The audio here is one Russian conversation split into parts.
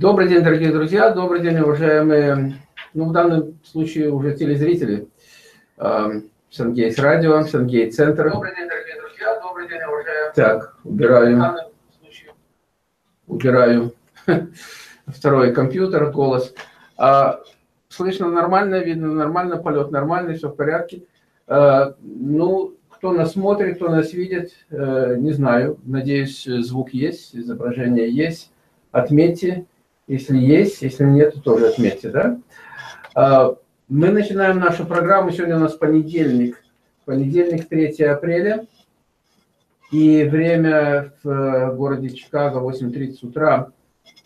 Добрый день, дорогие друзья, добрый день, уважаемые, в данном случае уже телезрители SunGates радио, SunGates центр. Добрый день, дорогие друзья, добрый день, уважаемые. Так, убираю второй компьютер, голос. Слышно нормально, видно нормально, полет нормальный, все в порядке. Кто нас смотрит, кто нас видит, не знаю. Надеюсь, звук есть, изображение есть. Отметьте, если есть, если нет, то тоже отметьте, да? Мы начинаем нашу программу. Сегодня у нас понедельник, 3 апреля. И время в городе Чикаго 8:30 утра.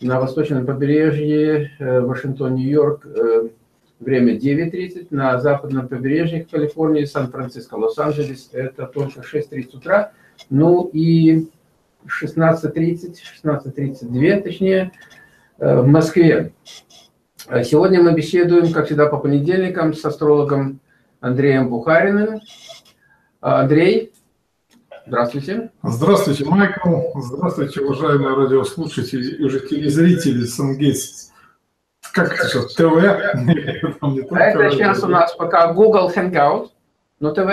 На восточном побережье, Вашингтон, Нью-Йорк, время 9:30. На западном побережье Калифорнии, Сан-Франциско, Лос-Анджелес, это только 6:30 утра. Ну и 16:32, точнее, в Москве. Сегодня мы беседуем, как всегда, по понедельникам с астрологом Андреем Бухариным. Андрей, здравствуйте. Здравствуйте, Майкл. Здравствуйте, уважаемые радиослушатели и телезрители SunGates. Как это сейчас? ТВ? Это сейчас у нас пока Google Hangout, но ТВ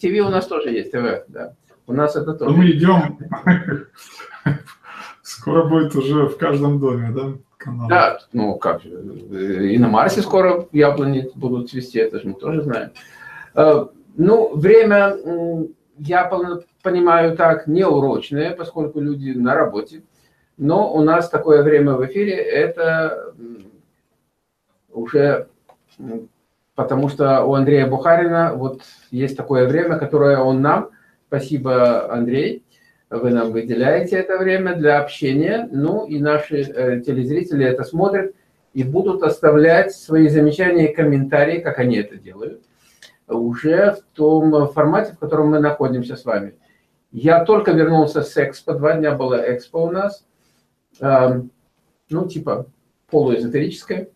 у нас тоже есть, ТВ, да. У нас это тоже. Мы идем. Скоро будет уже в каждом доме, да, канал? Да, ну как же. И на Марсе скоро яблони будут цвести, это же мы тоже знаем. Ну, время, я понимаю, так, неурочное, поскольку люди на работе. Но у нас такое время в эфире, это уже... Потому что у Андрея Бухарина вот есть такое время, которое он нам... Спасибо, Андрей, вы нам выделяете это время для общения. Ну и наши телезрители это смотрят и будут оставлять свои замечания и комментарии, как они это делают, уже в том формате, в котором мы находимся с вами. Я только вернулся с Экспо, 2 дня было Экспо у нас, типа полуэзотерическое,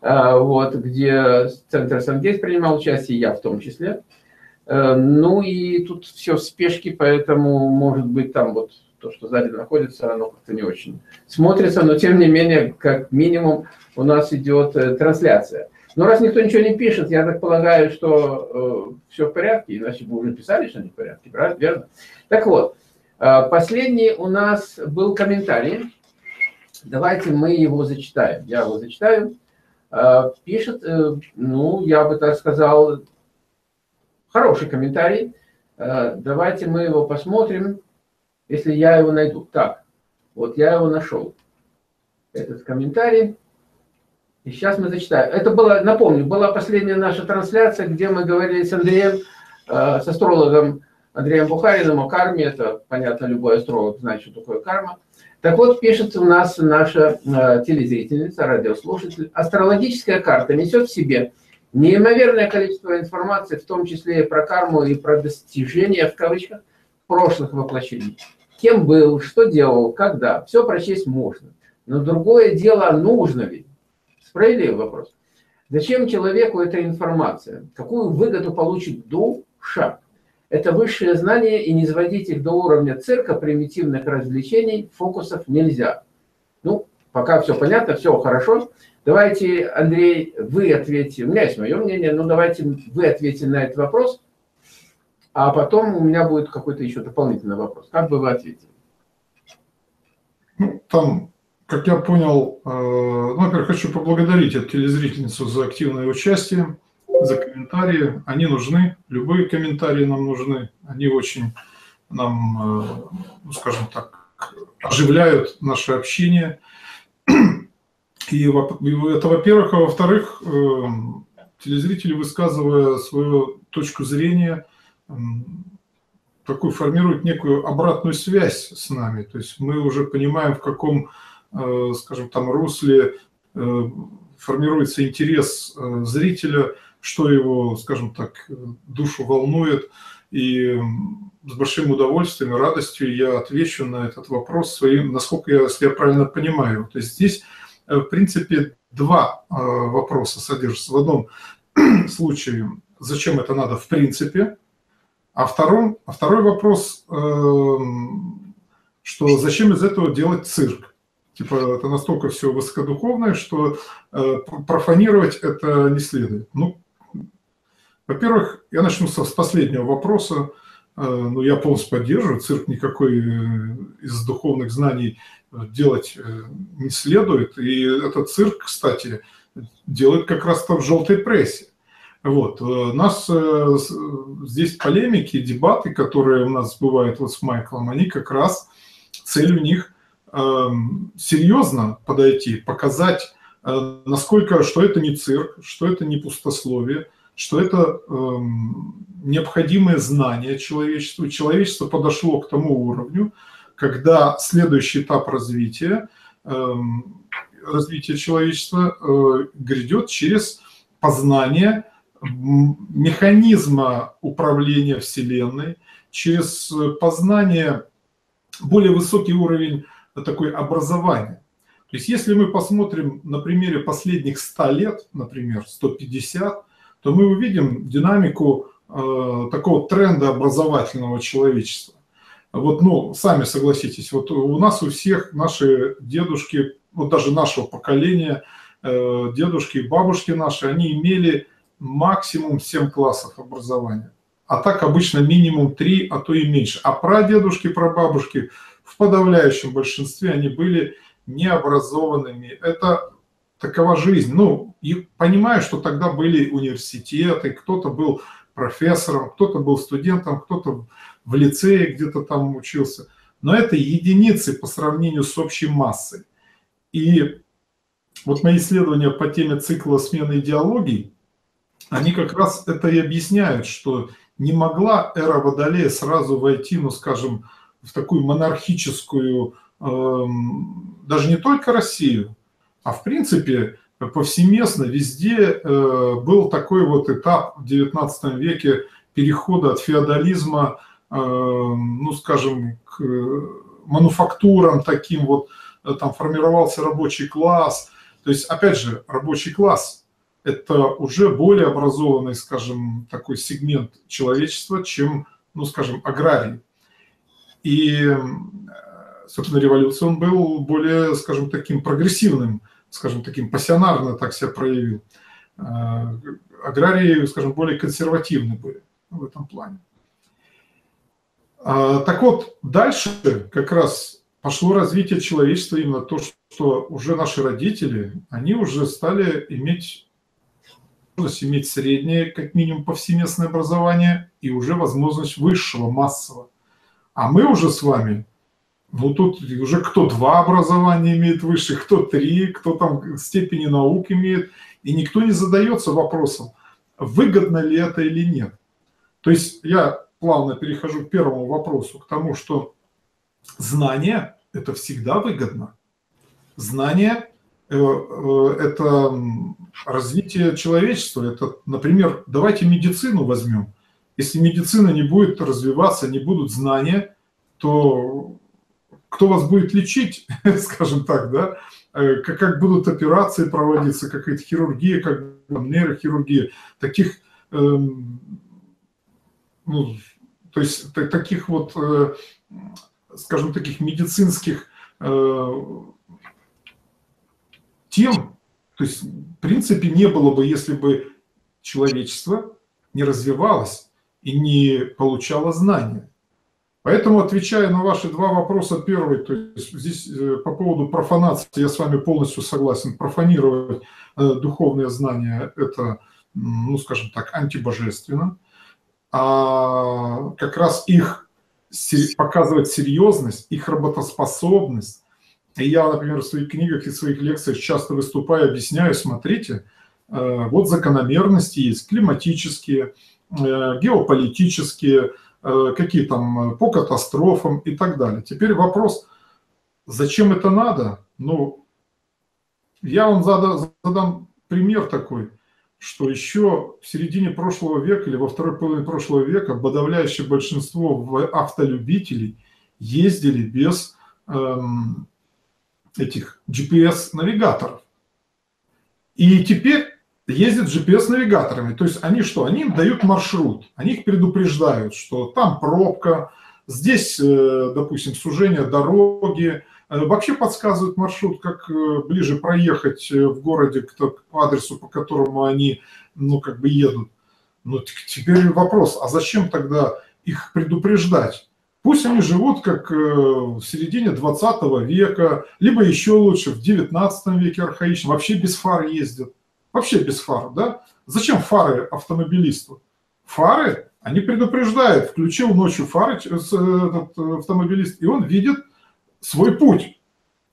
вот, где центр SunGates принимал участие, я в том числе. Ну и тут все в спешке, поэтому, может быть, там вот то, что сзади находится, оно как-то не очень смотрится, но тем не менее, как минимум, у нас идет трансляция. Но раз никто ничего не пишет, я так полагаю, что все в порядке, иначе бы уже писали, что не в порядке, правильно? Верно? Так вот, последний у нас был комментарий, давайте мы его зачитаем. Я его зачитаю. Пишет, я бы так сказал... Хороший комментарий. Давайте мы его посмотрим, если я его найду. Так, вот я его нашел, этот комментарий. И сейчас мы зачитаем. Это было, напомню, была последняя наша трансляция, где мы говорили с Андреем, с астрологом Андреем Бухариным о карме. Это, понятно, любой астролог знает, что такое карма. Так вот, пишет у нас наша телезрительница, радиослушатель. Астрологическая карта несет в себе... неимоверное количество информации, в том числе и про карму, и про достижения, в кавычках, прошлых воплощений. Кем был, что делал, когда. Все прочесть можно. Но другое дело, нужно ли? Справедливый вопрос. Зачем человеку эта информация? Какую выгоду получит душа? Это высшее знание, и не сводить их до уровня цирка, примитивных развлечений, фокусов нельзя. Ну, пока все понятно, все хорошо. Давайте, Андрей, вы ответьте. У меня есть мое мнение, но давайте вы ответите на этот вопрос, а потом у меня будет какой-то еще дополнительный вопрос. Как бы вы ответили? Ну, там, как я понял, во-первых, хочу поблагодарить эту телезрительницу за активное участие, за комментарии. Они нужны, любые комментарии нам нужны. Они очень нам, скажем так, оживляют наше общение. И это, во-первых. А во-вторых, телезрители, высказывая свою точку зрения, такую формируют некую обратную связь с нами. То есть мы уже понимаем, в каком, скажем, там русле формируется интерес зрителя, что его, скажем так, душу волнует. И с большим удовольствием и радостью я отвечу на этот вопрос своим, насколько я, если я правильно понимаю. То есть здесь... В принципе, два вопроса содержатся. В одном случае, зачем это надо в принципе, а второй вопрос, что зачем из этого делать цирк. Типа это настолько все высокодуховное, что профанировать это не следует. Ну, во-первых, я начну с последнего вопроса. Ну, я полностью поддерживаю. Цирк никакой из духовных знаний делать не следует. И этот цирк, кстати, делает как раз-то в желтой прессе. Вот. У нас здесь полемики, дебаты, которые у нас бывают вот с Майклом, они как раз, цель у них серьезно подойти, показать, насколько, что это не цирк, что это не пустословие, что это необходимое знание человечеству. Человечество подошло к тому уровню, когда следующий этап развития человечества грядет через познание механизма управления Вселенной, через познание, более высокий уровень такой образования. То есть если мы посмотрим на примере последних 100 лет, например, 150, то мы увидим динамику такого тренда образовательного человечества. Вот, ну, сами согласитесь, вот у нас у всех наши дедушки, вот даже нашего поколения, дедушки и бабушки наши, они имели максимум 7 классов образования. А так обычно минимум 3, а то и меньше. А прадедушки, прабабушки в подавляющем большинстве они были необразованными. Это такова жизнь. Ну, и понимаю, что тогда были университеты, кто-то был профессором, кто-то был студентом, кто-то в лицее где-то там учился. Но это единицы по сравнению с общей массой. И вот мои исследования по теме цикла смены идеологий, они как раз это и объясняют, что не могла эра Водолея сразу войти, ну, скажем, в такую монархическую, даже не только Россию, а в принципе повсеместно везде был такой вот этап в 19 веке перехода от феодализма, ну, скажем, к мануфактурам таким вот, там формировался рабочий класс. То есть, опять же, рабочий класс – это уже более образованный, скажем, такой сегмент человечества, чем, ну, скажем, аграрий. И, собственно, революция, он был более, скажем, таким прогрессивным, скажем, таким пассионарно так себя проявил. Аграрии, скажем, более консервативны были в этом плане. Так вот, дальше как раз пошло развитие человечества именно то, что уже наши родители, они уже стали иметь возможность иметь среднее, как минимум, повсеместное образование и уже возможность высшего, массового. А мы уже с вами, ну тут уже кто 2 образования имеет выше, кто 3, кто там степени наук имеет, и никто не задается вопросом, выгодно ли это или нет. То есть я плавно перехожу к первому вопросу, к тому, что знание – это всегда выгодно. Знание – это развитие человечества. Это, например, давайте медицину возьмем. Если медицина не будет развиваться, не будут знания, то кто вас будет лечить, скажем так, да? Как будут операции проводиться, какая-то хирургия, как нейрохирургия, таких, ну, то есть таких вот, скажем, таких медицинских тем, то есть в принципе не было бы, если бы человечество не развивалось и не получало знания. Поэтому, отвечая на ваши 2 вопроса, первый, то есть здесь по поводу профанации, я с вами полностью согласен, профанировать духовные знания – это, ну, скажем так, антибожественно, а как раз их показывать серьезность, их работоспособность. И я, например, в своих книгах и в своих лекциях часто выступаю, объясняю, смотрите, вот закономерности есть, климатические, геополитические, какие там по катастрофам и так далее. Теперь вопрос, зачем это надо? Ну, я вам задам пример такой, что еще в середине прошлого века или во второй половине прошлого века подавляющее большинство автолюбителей ездили без этих GPS-навигаторов. И теперь ездят GPS-навигаторами. То есть они что? Они им дают маршрут, они их предупреждают, что там пробка, здесь, допустим, сужение дороги, Вообще подсказывают маршрут, как ближе проехать в городе по адресу, по которому они, ну, как бы едут. Но теперь вопрос, а зачем тогда их предупреждать? Пусть они живут как в середине 20 века, либо еще лучше в 19 веке архаичном, вообще без фар ездят. Вообще без фар, да? Зачем фары автомобилисту? Фары, они предупреждают. Включил ночью фары этот автомобилист, и он видит свой путь.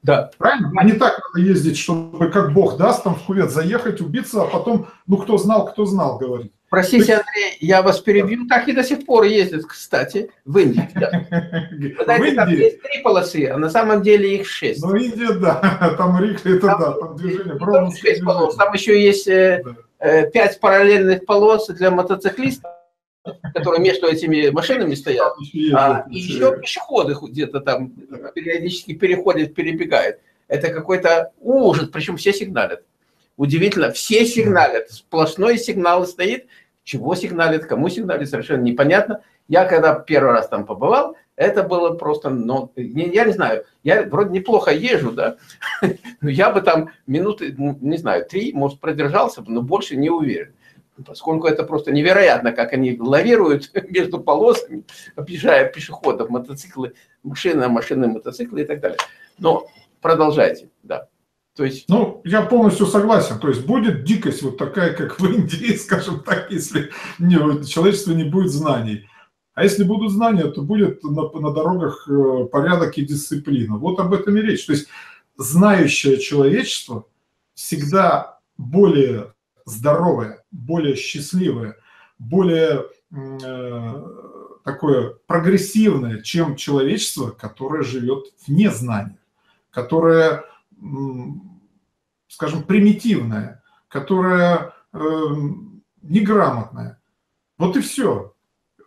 Да. Правильно? А не так надо ездить, чтобы, как Бог даст, там в кювет заехать, убиться, а потом, ну, кто знал, говорит. Простите, Андрей, я вас перебью. Да. Так и до сих пор ездят, кстати, в Индии. Знаете, там есть 3 полосы, а на самом деле их 6. Ну, Индия, да, там Рикли, это да, там движение. 6 полос, там еще есть 5 параллельных полос для мотоциклистов, которые между этими машинами стоят. И еще пешеходы где-то там периодически переходят, перебегают. Это какой-то ужас, причем все сигналят. Удивительно, все сигналят, сплошной сигнал стоит, чего сигналит, кому сигналит, совершенно непонятно. Я когда первый раз там побывал, это было просто, ну, я не знаю, я вроде неплохо езжу, да, но я бы там минуты, не знаю, 3, может, продержался бы, но больше не уверен, поскольку это просто невероятно, как они лавируют между полосами, объезжая пешеходов, мотоциклы, машины, мотоциклы и так далее. Но продолжайте, да. То есть... Ну, я полностью согласен. То есть будет дикость вот такая, как в Индии, скажем так, если человечество не будет знаний. А если будут знания, то будет на дорогах порядок и дисциплина. Вот об этом и речь. То есть знающее человечество всегда более здоровое, более счастливое, более такое прогрессивное, чем человечество, которое живет в незнании, которое... скажем, примитивная, которая неграмотная. Вот и все.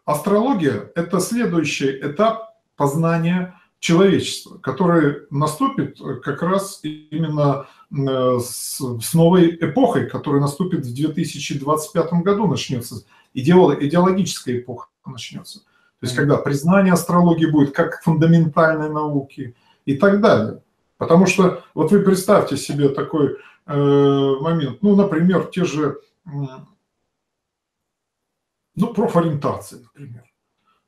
Астрология – это следующий этап познания человечества, который наступит как раз именно с новой эпохой, которая наступит в 2025 году, начнется, идеологическая эпоха начнется. То есть когда признание астрологии будет как фундаментальной науки и так далее. Потому что, вот вы представьте себе такой момент, ну, например, те же, ну, профориентации, например.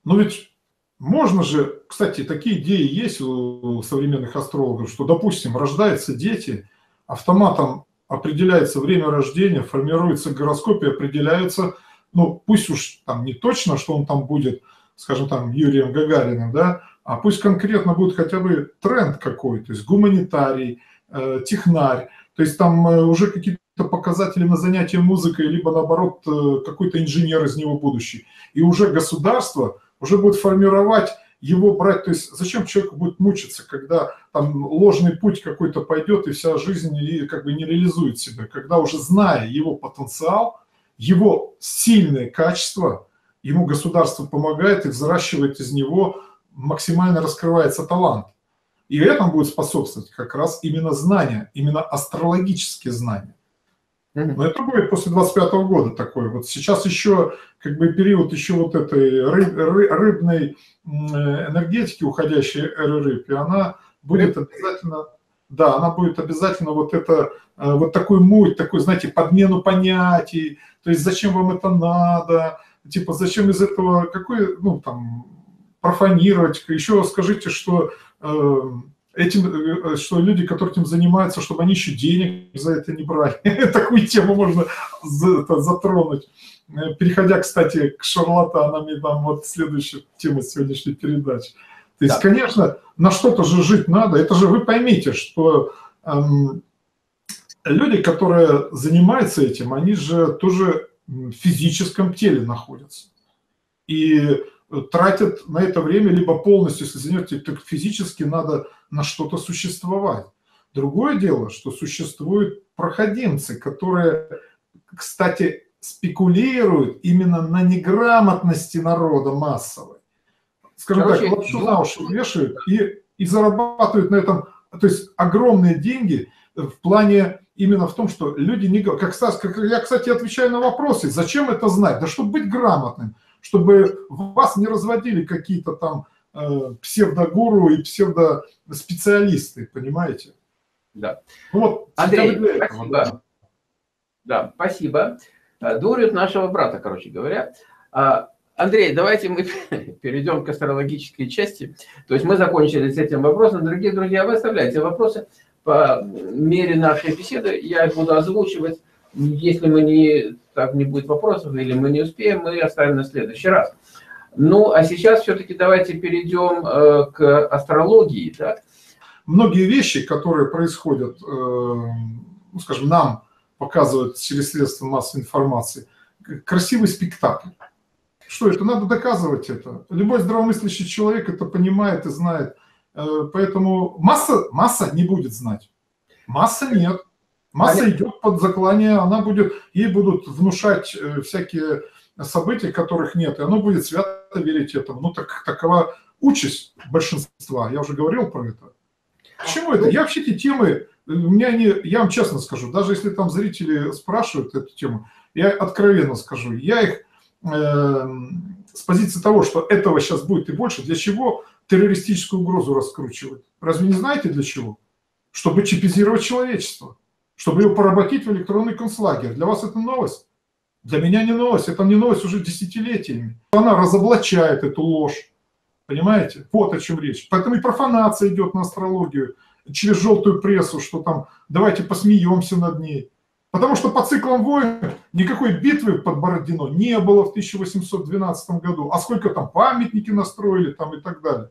Но ведь можно же, кстати, такие идеи есть у современных астрологов, что, допустим, рождаются дети, автоматом определяется время рождения, формируется гороскоп и определяется, ну, пусть уж там не точно, что он там будет, скажем, там, Юрием Гагариным, да, а пусть конкретно будет хотя бы тренд какой, то есть гуманитарий, технарь, то есть там уже какие-то показатели на занятия музыкой, либо наоборот какой-то инженер из него будущий. И уже государство уже будет формировать, его брать, то есть зачем человеку будет мучиться, когда там ложный путь какой-то пойдет и вся жизнь и как бы не реализует себя, когда уже зная его потенциал, его сильные качества, ему государство помогает и взращивает из него, максимально раскрывается талант. И этому будет способствовать как раз именно знания, именно астрологические знания. Но это будет после 25 года такое. Вот сейчас еще как бы период еще вот этой рыбной энергетики, уходящей эры рыб, и она будет обязательно, да, она будет обязательно вот это, вот такой муть, такой, знаете, подмену понятий, то есть зачем вам это надо, типа зачем из этого, какой, ну там, профанировать, еще скажите, что, что люди, которые этим занимаются, чтобы они еще денег за это не брали. Такую тему можно затронуть. Переходя, кстати, к шарлатанам, и там вот следующая тема сегодняшней передачи. То есть, конечно, на что-то же жить надо. Это же вы поймите, что люди, которые занимаются этим, они же тоже в физическом теле находятся. И тратят на это время либо полностью, если извините, так физически надо на что-то существовать. Другое дело, что существуют проходимцы, которые, кстати, спекулируют именно на неграмотности народа массовой. Скажем так, лапшу на уши вешают и зарабатывают на этом, то есть огромные деньги в плане именно в том, что люди не говорят. Как я, кстати, отвечаю на вопросы, зачем это знать? Да чтобы быть грамотным. Чтобы вас не разводили какие-то там псевдогуру и псевдоспециалисты, понимаете? Да. Ну, вот, Андрей, спасибо. Да. Да, спасибо. Дурят нашего брата, короче говоря. Андрей, давайте мы перейдем к астрологической части. То есть мы закончили с этим вопросом. Дорогие друзья, вы оставляйте вопросы. По мере нашей беседы я их буду озвучивать. Если мы не будет вопросов или мы не успеем, мы оставим на следующий раз. Ну, а сейчас все-таки давайте перейдем к астрологии. Да? Многие вещи, которые происходят, ну, скажем, нам показывают через средства массовой информации, красивый спектакль. Что это? Надо доказывать это. Любой здравомыслящий человек это понимает и знает. Поэтому масса не будет знать. Масса нет. Масса идет под заклание, она будет, ей будут внушать всякие события, которых нет, и она будет свято верить этому. Ну, такова участь большинства. Я уже говорил про это. Почему это? Я вообще эти темы, я вам честно скажу, даже если там зрители спрашивают эту тему, я откровенно скажу, я их с позиции того, что этого сейчас будет и больше, для чего террористическую угрозу раскручивать? Разве не знаете для чего? Чтобы чипизировать человечество, чтобы его поработить в электронный концлагерь. Для вас это новость? Для меня не новость, это не новость уже десятилетиями. Она разоблачает эту ложь. Понимаете? Вот о чем речь. Поэтому и профанация идет на астрологию через желтую прессу, что там давайте посмеемся над ней. Потому что по циклам войн никакой битвы под Бородино не было в 1812 году. А сколько там памятники настроили там и так далее.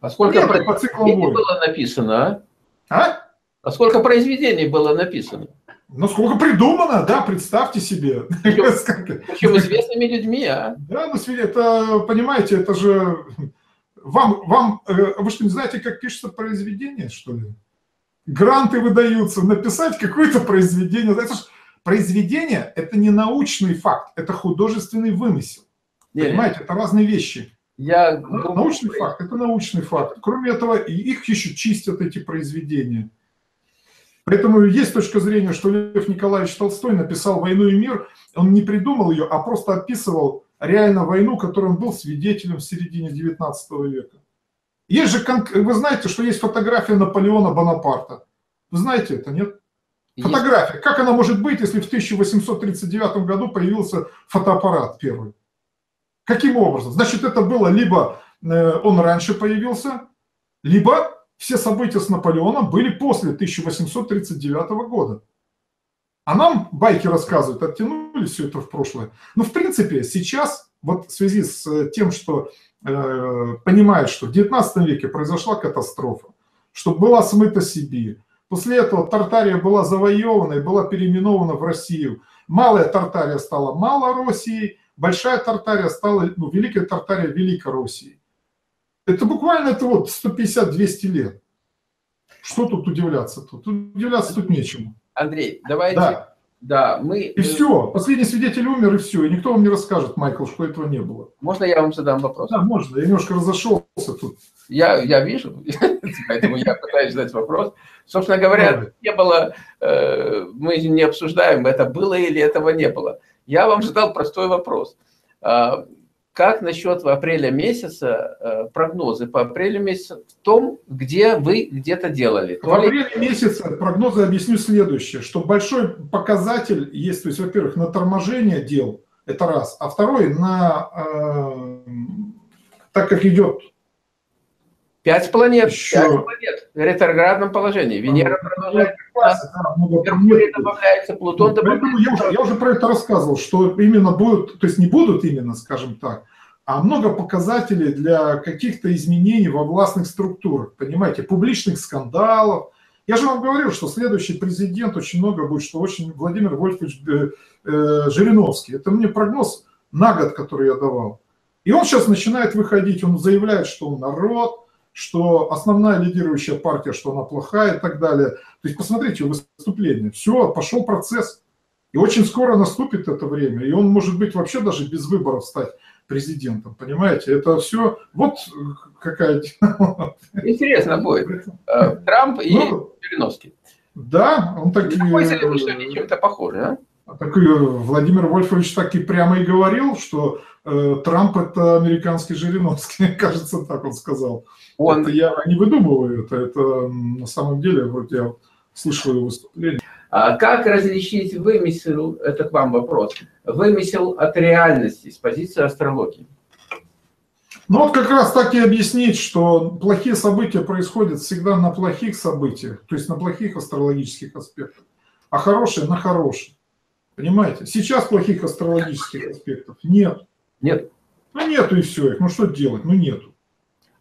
А сколько произведений было написано, а? А сколько произведений было написано? Ну, сколько придумано, да, представьте себе. Причем известными людьми, а? Да, ну, это, понимаете, это же... Вы что, не знаете, как пишется произведение, что ли? Гранты выдаются, написать какое-то произведение. Это же, произведение – это не научный факт, это художественный вымысел. Понимаете, это разные вещи. Научный факт – это научный факт. Кроме этого, их еще чистят, эти произведения. Поэтому есть точка зрения, что Лев Николаевич Толстой написал «Войну и мир», он не придумал ее, а просто описывал реально войну, которой он был свидетелем в середине 19 века. Есть же, вы знаете, что есть фотография Наполеона Бонапарта. Вы знаете это, нет? Фотография. Есть. Как она может быть, если в 1839 году появился фотоаппарат первый? Каким образом? Значит, это было либо он раньше появился, либо... Все события с Наполеоном были после 1839 года. А нам байки рассказывают, оттянули все это в прошлое. Но, в принципе, сейчас, вот в связи с тем, что понимают, что в 19 веке произошла катастрофа, что была смыта Сибирь. После этого Тартария была завоевана и была переименована в Россию. Малая Тартария стала Малороссией, Большая Тартария стала, ну, Великая Тартария Великороссией. Это буквально это вот 150-200 лет. Что тут удивляться? Тут удивляться тут нечему. Андрей, давайте... Да. Да, мы... И все. Последний свидетель умер, и все. И никто вам не расскажет, Майкл, что этого не было. Можно я вам задам вопрос? Да, можно. Я немножко разошелся тут. Я вижу, поэтому я пытаюсь задать вопрос. Собственно говоря, не было... Мы не обсуждаем, это было или этого не было. Я вам задал простой вопрос. Как насчет апреля месяца, прогнозы по апрелю месяца в том, где вы где-то делали? В апреле месяца прогнозы объясню следующее, что большой показатель есть, то есть, во-первых, на торможение дел, это раз, а второй, на, так как идет... 5 планет, еще... 5 планет в ретроградном положении. Венера продолжает, Меркурий добавляется, Плутон добавляется. Я уже про это рассказывал, что именно будут, то есть не будут именно, скажем так, а много показателей для каких-то изменений во властных структурах, понимаете, публичных скандалов. Я же вам говорил, что следующий президент очень много будет, что очень Владимир Вольфович Жириновский. Это мне прогноз на год, который я давал. И он сейчас начинает выходить, он заявляет, что он народ, что основная лидирующая партия, что она плохая и так далее. То есть посмотрите его выступление. Все, пошел процесс. И очень скоро наступит это время. И он может быть вообще даже без выборов стать президентом. Понимаете? Это все... Вот какая... Интересно будет. Трамп и Жириновский. Да, он так и... Они чем-то похожи, а? Владимир Вольфович так и прямо и говорил, что Трамп – это американский Жириновский, кажется, так он сказал. Это я не выдумываю, это на самом деле, вроде я слышу его выступление. А как различить вымысел, это к вам вопрос, вымысел от реальности с позиции астрологии? Ну вот как раз так и объяснить, что плохие события происходят всегда на плохих событиях, то есть на плохих астрологических аспектах, а хорошие на хорошие. Понимаете? Сейчас плохих астрологических аспектов нет. Нет. Ну нету и все их, ну что делать, ну нету.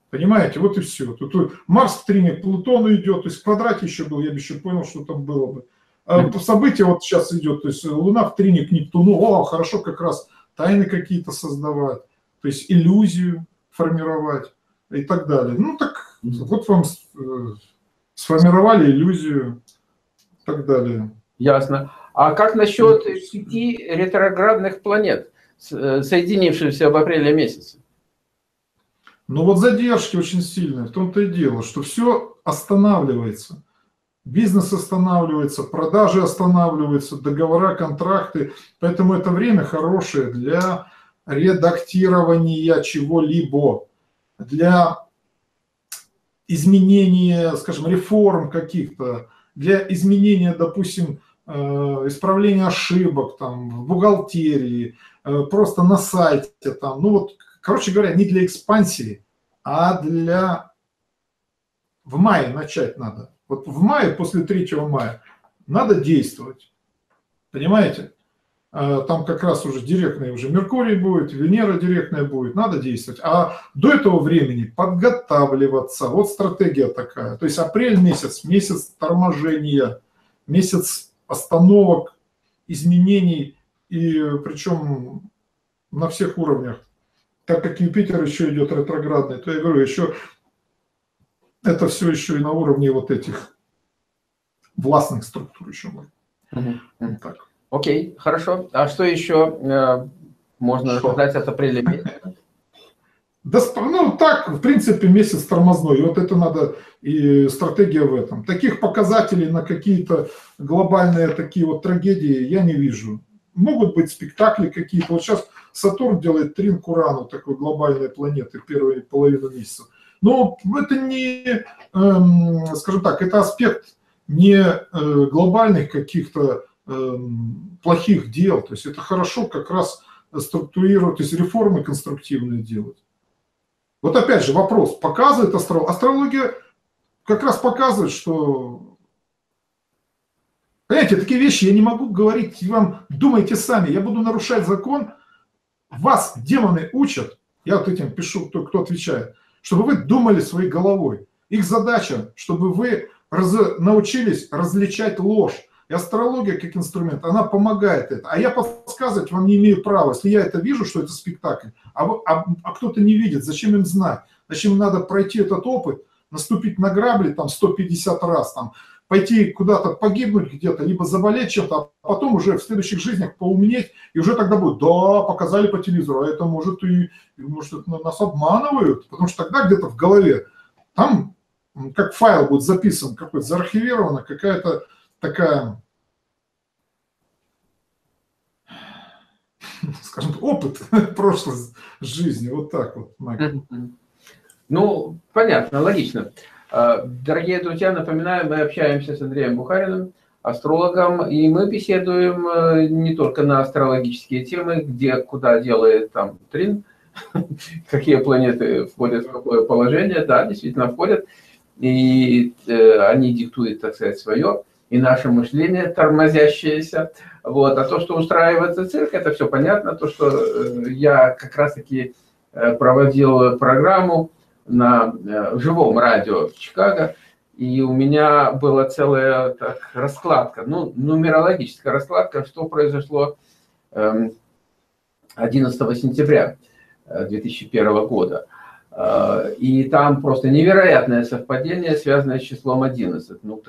Понимаете, вот и все. Тут Марс в трине к Плутону идет, то есть в квадрате еще был, я бы еще понял, что там было бы. Событие вот сейчас идет, то есть Луна в трине к Нептуну, о, хорошо как раз тайны какие-то создавать, то есть иллюзию формировать и так далее. Ну так вот вам сформировали иллюзию и так далее. Ясно. А как насчет сети ретроградных планет, соединившихся в апреле месяце? Ну вот задержки очень сильные, в том-то и дело, что все останавливается. Бизнес останавливается, продажи останавливаются, договора, контракты. Поэтому это время хорошее для редактирования чего-либо, для изменения, скажем, реформ каких-то, для изменения, допустим, исправления ошибок там, в бухгалтерии, просто на сайте. Там. Ну вот, короче говоря, не для экспансии, а для... В мае начать надо. Вот в мае, после 3 мая, надо действовать, понимаете? Там как раз уже директный уже Меркурий будет, Венера директная будет, надо действовать. А до этого времени подготавливаться, вот стратегия такая. То есть апрель месяц, месяц торможения, месяц остановок, изменений, и причем на всех уровнях. Так как Юпитер еще идет ретроградный, то я говорю, еще... Это все еще и на уровне вот этих властных структур еще было. Вот так. Окей, хорошо. А что еще можно рассказать от апреля месяца? Да, ну так, в принципе, месяц тормозной. И вот это надо, и стратегия в этом. Таких показателей на какие-то глобальные такие вот трагедии я не вижу. Могут быть спектакли какие-то. Вот сейчас Сатурн делает трин к Урану, такой глобальной планеты, первую половину месяца. Но это не, скажем так, это аспект не глобальных каких-то плохих дел. То есть это хорошо как раз структурировать, то есть реформы конструктивные делать. Вот опять же вопрос, показывает астрология. Астрология как раз показывает, что... Понимаете, такие вещи я не могу говорить вам, думайте сами, я буду нарушать закон. Вас демоны учат, я вот этим пишу, кто отвечает, чтобы вы думали своей головой. Их задача, чтобы вы научились различать ложь. И астрология как инструмент, она помогает это. А я подсказывать вам не имею права. Если я это вижу, что это спектакль, а кто-то не видит, зачем им знать? Зачем им надо пройти этот опыт, наступить на грабли там 150 раз, там, пойти куда-то погибнуть где-то, либо заболеть чем-то, а потом уже в следующих жизнях поумнеть, и уже тогда будет, да, показали по телевизору, а это может и может, нас обманывают, потому что тогда где-то в голове, там как файл будет записан, какой-то заархивирована какая-то такая, скажем, опыт прошлой жизни, вот так вот, Майкл. Ну, понятно, логично. Дорогие друзья, напоминаю, мы общаемся с Андреем Бухариным, астрологом, и мы беседуем не только на астрологические темы, где, куда делает там трин, какие планеты входят в какое положение, да, действительно входят, и они диктуют, так сказать, свое, и наше мышление тормозящееся, вот, а то, что устраивается цирк, это все понятно, то, что я как раз-таки проводил программу на живом радио в Чикаго, и у меня была целая раскладка, ну, нумерологическая раскладка, что произошло 11 сентября 2001 года. И там просто невероятное совпадение, связанное с числом 11. Ну,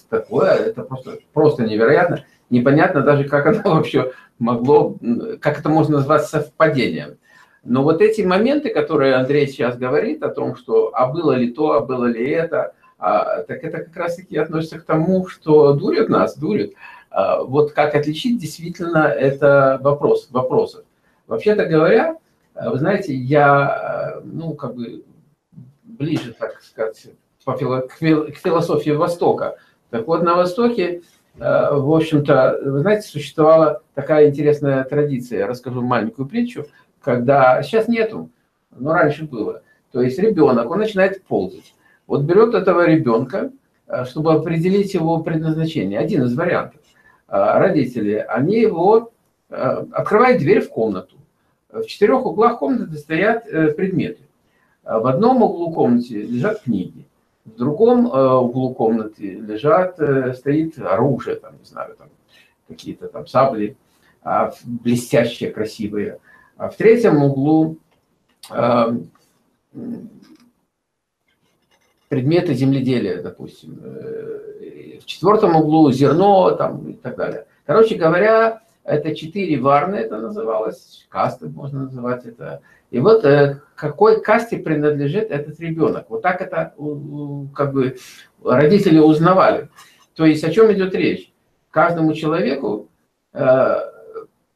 такое, это просто невероятно. Непонятно даже, как это вообще могло, как это можно назвать совпадением. Но вот эти моменты, которые Андрей сейчас говорит о том, что а было ли то, а было ли это, так это как раз-таки относится к тому, что дурят нас, дурят. Вот как отличить, действительно, это вопрос вопросов. Вообще-то говоря, Вы знаете, я, ну, как бы ближе, так сказать, к философии Востока. Так вот, на Востоке, в общем-то, вы знаете, существовала такая интересная традиция. Я расскажу маленькую притчу, когда сейчас нету, но раньше было. То есть ребенок, он начинает ползать. Вот берет этого ребенка, чтобы определить его предназначение. Один из вариантов. Родители, они его открывают дверь в комнату. В четырех углах комнаты стоят предметы. В одном углу комнаты лежат книги, в другом углу комнаты стоит оружие, там, не знаю, там, какие-то там сабли, блестящие, красивые. А в третьем углу предметы земледелия, допустим. В четвертом углу зерно там, и так далее. Короче говоря, это 4 варны, это называлось, касты можно называть это. И вот какой касте принадлежит этот ребенок. Вот так это, как бы, родители узнавали. То есть о чем идет речь? Каждому человеку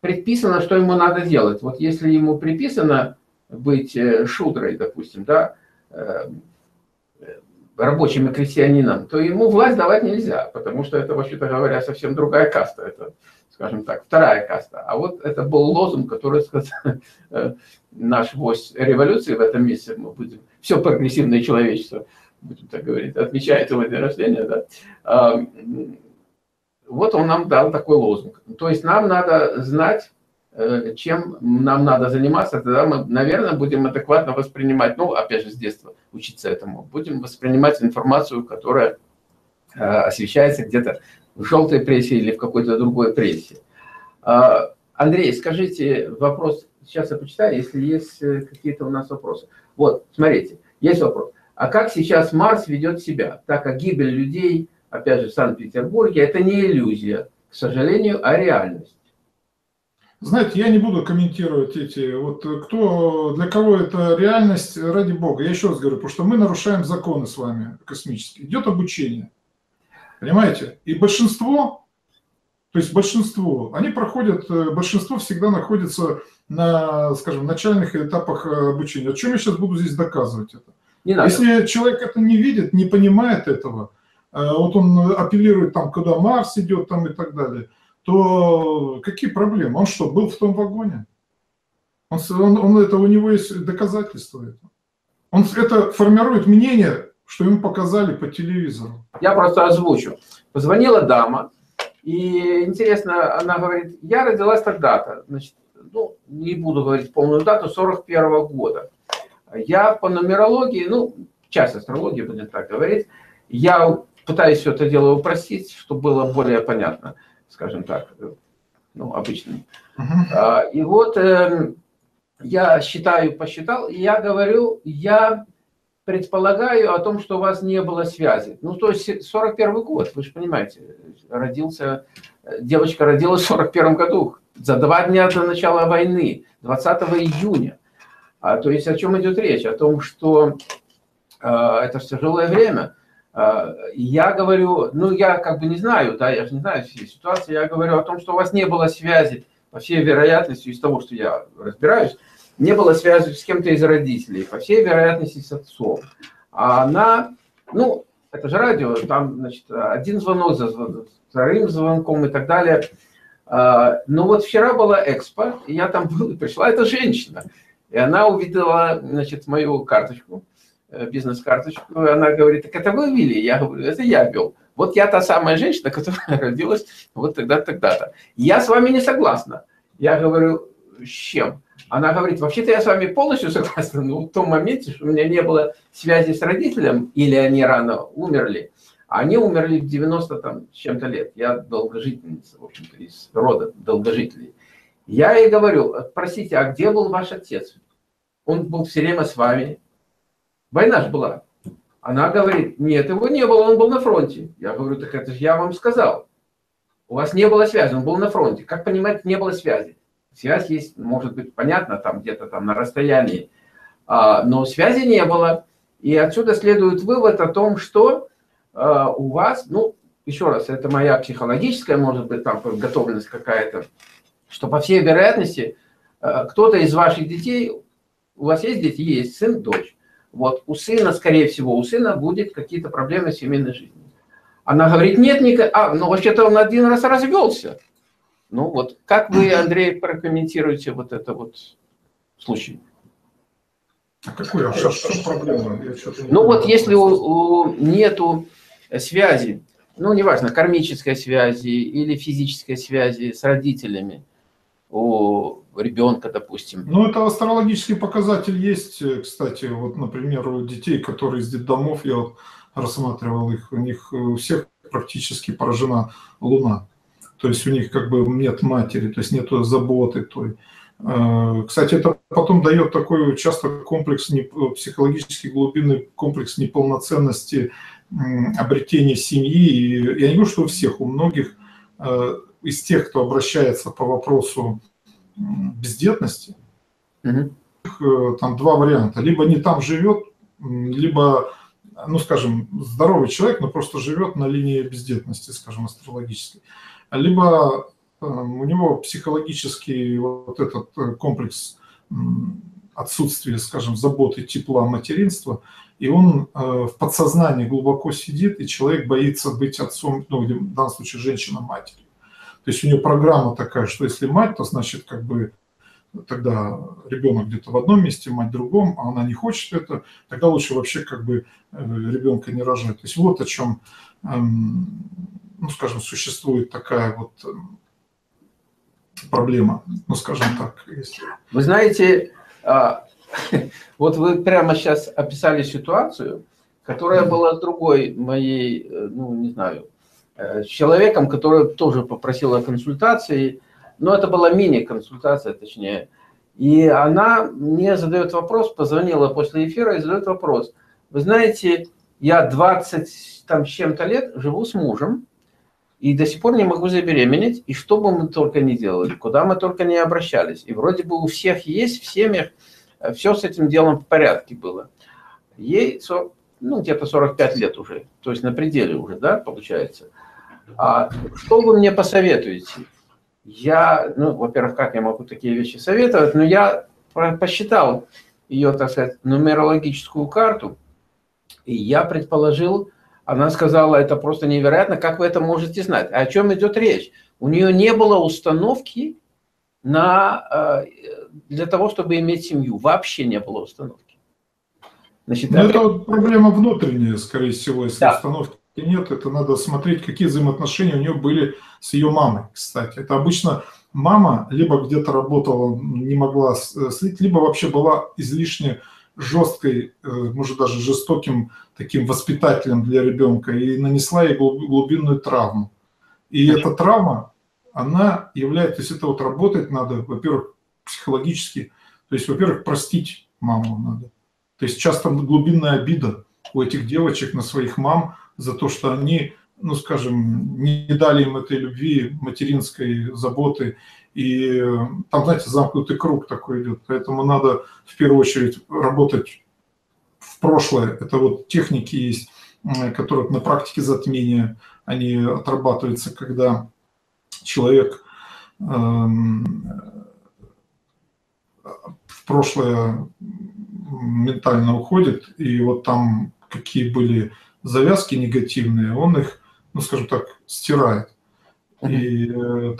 предписано, что ему надо делать. Вот если ему приписано быть шудрой, допустим, да, рабочим и крестьянином, то ему власть давать нельзя, потому что это, вообще-то говоря, совсем другая каста. Это, скажем так, вторая каста. А вот это был лозунг, который, сказать, наш вождь революции в этом месте, мы будем, все прогрессивное человечество, будем так говорить, отмечает его день рождения, да? Вот он нам дал такой лозунг. То есть нам надо знать, чем нам надо заниматься, тогда мы, наверное, будем адекватно воспринимать, ну, опять же, с детства учиться этому, будем воспринимать информацию, которая освещается где-то в желтой прессе или в какой-то другой прессе. Андрей, скажите вопрос, сейчас я почитаю, если есть какие-то у нас вопросы. Вот, смотрите, есть вопрос. А как сейчас Марс ведет себя, так как гибель людей, опять же, в Санкт-Петербурге, это не иллюзия, к сожалению, а реальность? Знаете, я не буду комментировать эти, вот кто, для кого это реальность, ради бога. Я еще раз говорю, потому что мы нарушаем законы с вами космические. Идет обучение, понимаете? И большинство, то есть большинство, они проходят, большинство всегда находится на, скажем, начальных этапах обучения. О чем я сейчас буду здесь доказывать это? Не надо. Если человек это не видит, не понимает этого, вот он апеллирует там, куда Марс идет там и так далее, то какие проблемы? Он что, был в том вагоне? Он это, у него есть доказательства этого. Он это формирует мнение, что ему показали по телевизору. Я просто озвучу. Позвонила дама, и интересно, она говорит, я родилась тогда-то, значит, ну, не буду говорить полную дату, 41-го года. Я по нумерологии, ну, часть астрологии, будем так говорить, я пытаюсь все это дело упростить, чтобы было более понятно, скажем так, ну, обычным. И вот я посчитал, и я говорю, я предполагаю о том, что у вас не было связи. Ну, то есть 41-й год, вы же понимаете, родился, девочка родилась в 41-м году, за 2 дня до начала войны, 20 июня. То есть о чем идет речь? О том, что это же тяжелое время. Я говорю, ну, я как бы не знаю, да, я же не знаю всей ситуации, я говорю о том, что у вас не было связи, по всей вероятности, из того, что я разбираюсь, не было связи с кем-то из родителей, по всей вероятности, с отцом. А она, ну, это же радио, там, значит, один звонок за вторым звонком и так далее. Ну, вот вчера была Экспо, и я там был, и пришла эта женщина, и она увидела, значит, мою карточку, бизнес-карточку, она говорит, так это вы вели? Я говорю, это я вел. Вот я та самая женщина, которая родилась вот тогда-то. Я с вами не согласна. Я говорю, с чем? Она говорит, вообще-то я с вами полностью согласна, но в том моменте, что у меня не было связи с родителем, или они рано умерли, они умерли в 90 там, с чем-то лет. Я долгожительница, в общем-то, из рода долгожителей. Я ей говорю, простите, а где был ваш отец? Он был все время с вами. Война же была. Она говорит, нет, его не было, он был на фронте. Я говорю, так это же я вам сказал. У вас не было связи, он был на фронте. Как понимаете, не было связи. Связь есть, может быть, понятно, там где-то там на расстоянии. Но связи не было. И отсюда следует вывод о том, что у вас, ну, еще раз, это моя психологическая, может быть, там подготовленность какая-то, что по всей вероятности кто-то из ваших детей у вас есть дети? Есть, сын, дочь. Вот у сына, скорее всего, у сына будет какие-то проблемы в семейной жизни. Она говорит, нет, ну вообще-то он один раз развелся. Ну вот, как вы, Андрей, прокомментируете вот это вот случай? Какую? А что проблема? Ну вот, если нету связи, ну неважно, кармической связи или физической связи с родителями у ребенка, допустим. Ну это астрологический показатель есть, кстати, вот, например, у детей, которые из детдомов, я вот рассматривал их, у них у всех практически поражена Луна. То есть у них как бы нет матери, то есть нет заботы той. Кстати, это потом дает такой часто комплекс, психологический глубинный комплекс неполноценности обретения семьи. И я не говорю, что у всех, у многих из тех, кто обращается по вопросу бездетности, там два варианта. Либо не там живет, либо, ну скажем, здоровый человек, но просто живет на линии бездетности, скажем, астрологической. Либо у него психологический вот этот комплекс отсутствия, скажем, заботы, тепла, материнства, и он в подсознании глубоко сидит, и человек боится быть отцом, ну, в данном случае женщина-матерью. То есть у него программа такая, что если мать, то значит как бы тогда ребенок где-то в одном месте, мать в другом, а она не хочет это, тогда лучше вообще как бы ребенка не рожать. То есть вот о чем... ну, скажем, существует такая вот проблема, ну, скажем так. Если... Вы знаете, вот вы прямо сейчас описали ситуацию, которая была с другой моей, ну, не знаю, с человеком, который тоже попросил о консультации, но это была мини-консультация, точнее, и она мне задает вопрос, позвонила после эфира и задает вопрос. Вы знаете, я 20 там с чем-то лет живу с мужем, и до сих пор не могу забеременеть, и что бы мы только не делали, куда мы только не обращались. И вроде бы у всех есть, в семьях, все с этим делом в порядке было. Ей, ну, где-то 45 лет уже, то есть на пределе уже, да, получается. А что вы мне посоветуете? Я, ну, во-первых, как я могу такие вещи советовать, но я посчитал ее, так сказать, нумерологическую карту, и я предположил, она сказала, это просто невероятно, как вы это можете знать. О чем идет речь? У нее не было установки для того, чтобы иметь семью. Вообще не было установки. Значит, опять... Это вот проблема внутренняя, скорее всего, если да. Установки нет. Это надо смотреть, какие взаимоотношения у нее были с ее мамой, кстати. Это обычно мама либо где-то работала, не могла слить, либо вообще была излишне... жесткой, может даже жестоким таким воспитателем для ребенка, и нанесла ей глубинную травму. И эта травма, она является, то есть это вот работать надо, во-первых, психологически, то есть, во-первых, простить маму надо. То есть часто глубинная обида у этих девочек на своих мам за то, что они, ну скажем, не дали им этой любви, материнской заботы. И там, знаете, замкнутый круг такой идет. Поэтому надо в первую очередь работать в прошлое. Это вот техники есть, которые на практике затмения, они отрабатываются, когда человек в прошлое ментально уходит, и вот там какие были завязки негативные, он их, ну скажем так, стирает. И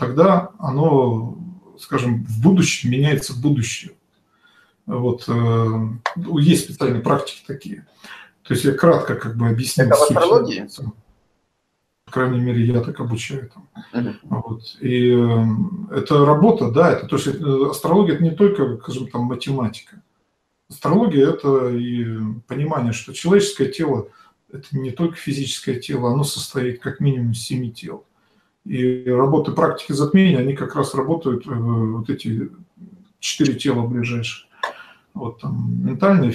тогда оно, скажем, в будущем меняется будущее. Вот есть специальные практики такие. То есть я кратко как бы объяснил. Это в астрологии? По крайней мере, я так обучаю там. Вот. И это работа, да, это то есть астрология это не только, скажем, там математика. Астрология это и понимание, что человеческое тело это не только физическое тело, оно состоит как минимум из 7 тел. И работы практики затмения, они как раз работают, вот эти 4 тела ближайшие. Вот там ментальное,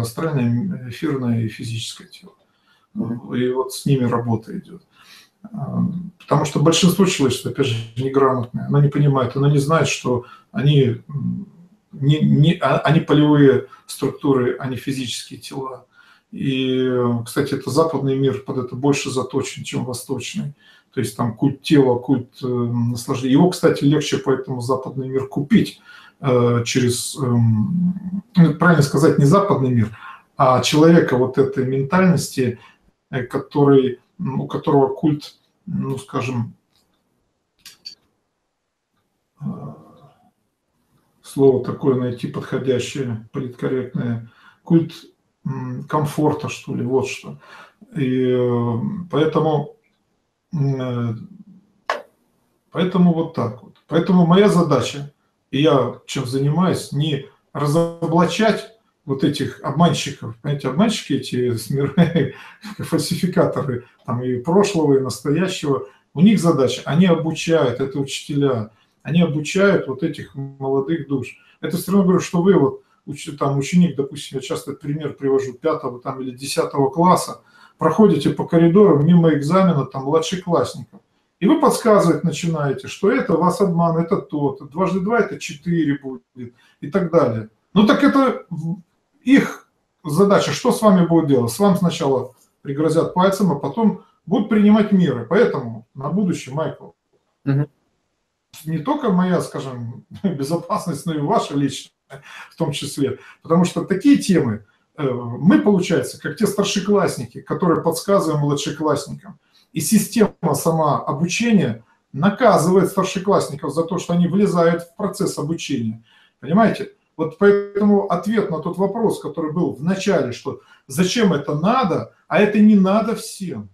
астральное, эфирное и физическое тело. И вот с ними работа идет. Потому что большинство человечества, опять же, неграмотное, оно не понимает, оно не знает, что они полевые структуры, а не физические тела. И, кстати, это западный мир под это больше заточен, чем восточный. То есть там культ тела, культ наслаждения. Его, кстати, легче поэтому западный мир купить, через, правильно сказать, не западный мир, а человека вот этой ментальности, который, у которого культ, ну, скажем, слово такое найти подходящее, политкорректное, культ комфорта, что ли, вот что. И поэтому вот так вот. Поэтому моя задача, и я чем занимаюсь, не разоблачать вот этих обманщиков. Понимаете, обманщики эти смирные, фальсификаторы там и прошлого, и настоящего. У них задача, они обучают, это учителя, они обучают вот этих молодых душ. Это все равно говорю, что вы вот там ученик, допустим, я часто пример привожу 5-го там, или 10-го класса, проходите по коридору мимо экзамена там младшеклассников, и вы подсказывать начинаете, что это вас обман, это то-то, 2 × 2 – это 4 будет и так далее. Ну так это их задача, что с вами будет делать? С вами сначала пригрозят пальцем, а потом будут принимать меры. Поэтому на будущее, Майкл, не только моя, скажем, безопасность, но и ваша личная в том числе. Потому что такие темы мы, получается, как те старшеклассники, которые подсказываем младшеклассникам. И система сама обучения наказывает старшеклассников за то, что они влезают в процесс обучения. Понимаете? Вот поэтому ответ на тот вопрос, который был в начале, что зачем это надо, а это не надо всем.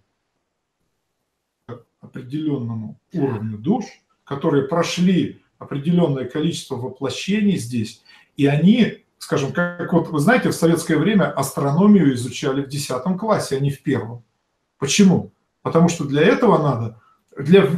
Определенному уровню душ, которые прошли определенное количество воплощений здесь, и они, скажем, как вот, вы знаете, в советское время астрономию изучали в 10 классе, а не в 1. Почему? Потому что для этого надо,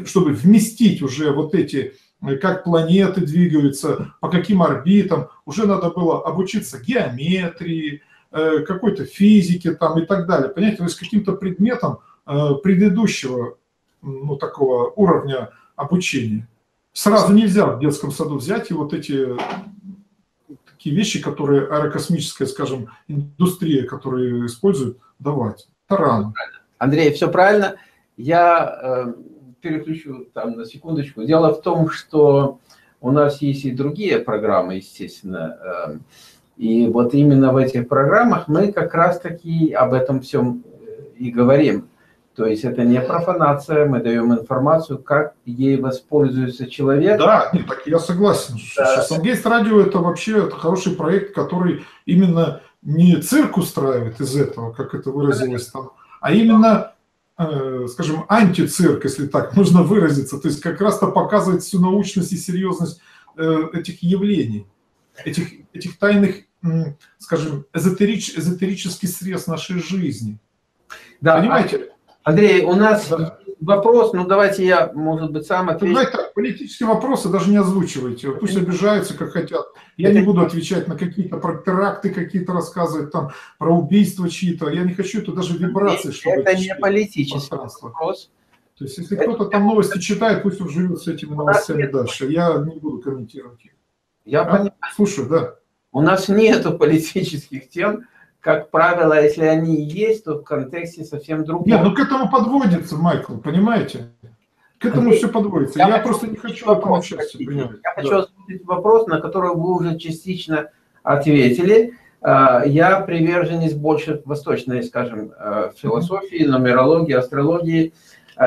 чтобы вместить уже вот эти, как планеты двигаются, по каким орбитам, уже надо было обучиться геометрии, какой-то физике там и так далее. Понимаете, то есть каким-то предметом предыдущего, ну, такого уровня обучения. Сразу нельзя в детском саду взять и вот эти такие вещи, которые аэрокосмическая, скажем, индустрия, которые используют, давать. Таран. Андрей, все правильно. Я переключу там на секундочку. Дело в том, что у нас есть и другие программы, естественно. И вот именно в этих программах мы как раз-таки об этом всем и говорим. То есть это не профанация, мы даем информацию, как ей воспользуется человек. Да, нет, так я согласен. Да. SunGates радио – это вообще это хороший проект, который именно не цирк устраивает из этого, как это выразилось там, а именно, скажем, антицирк, если так нужно выразиться. То есть как раз-то показывает всю научность и серьезность этих явлений, этих тайных, скажем, эзотерических средств нашей жизни. Да, понимаете? Андрей, у нас вопрос, ну давайте я, может быть, сам отвечу. Давайте так, политические вопросы даже не озвучивайте, пусть обижаются, как хотят. Я не буду отвечать на какие-то про теракты, какие-то рассказывать там, про убийства чьи-то. Я не хочу, это даже вибрации, чтобы... Это не политический вопрос. То есть, если кто-то там новости читает, пусть он живет с этими новостями дальше. Я не буду комментировать их. Я понимаю. Слушаю, да. У нас нету политических тем. Как правило, если они есть, то в контексте совсем другого. Нет, ну к этому подводится, Майкл, понимаете? К этому все подводится. Я просто не хочу вопрос. Я хочу озвучить вопрос, на который вы уже частично ответили. Я приверженец больше восточной, скажем, философии, нумерологии, астрологии.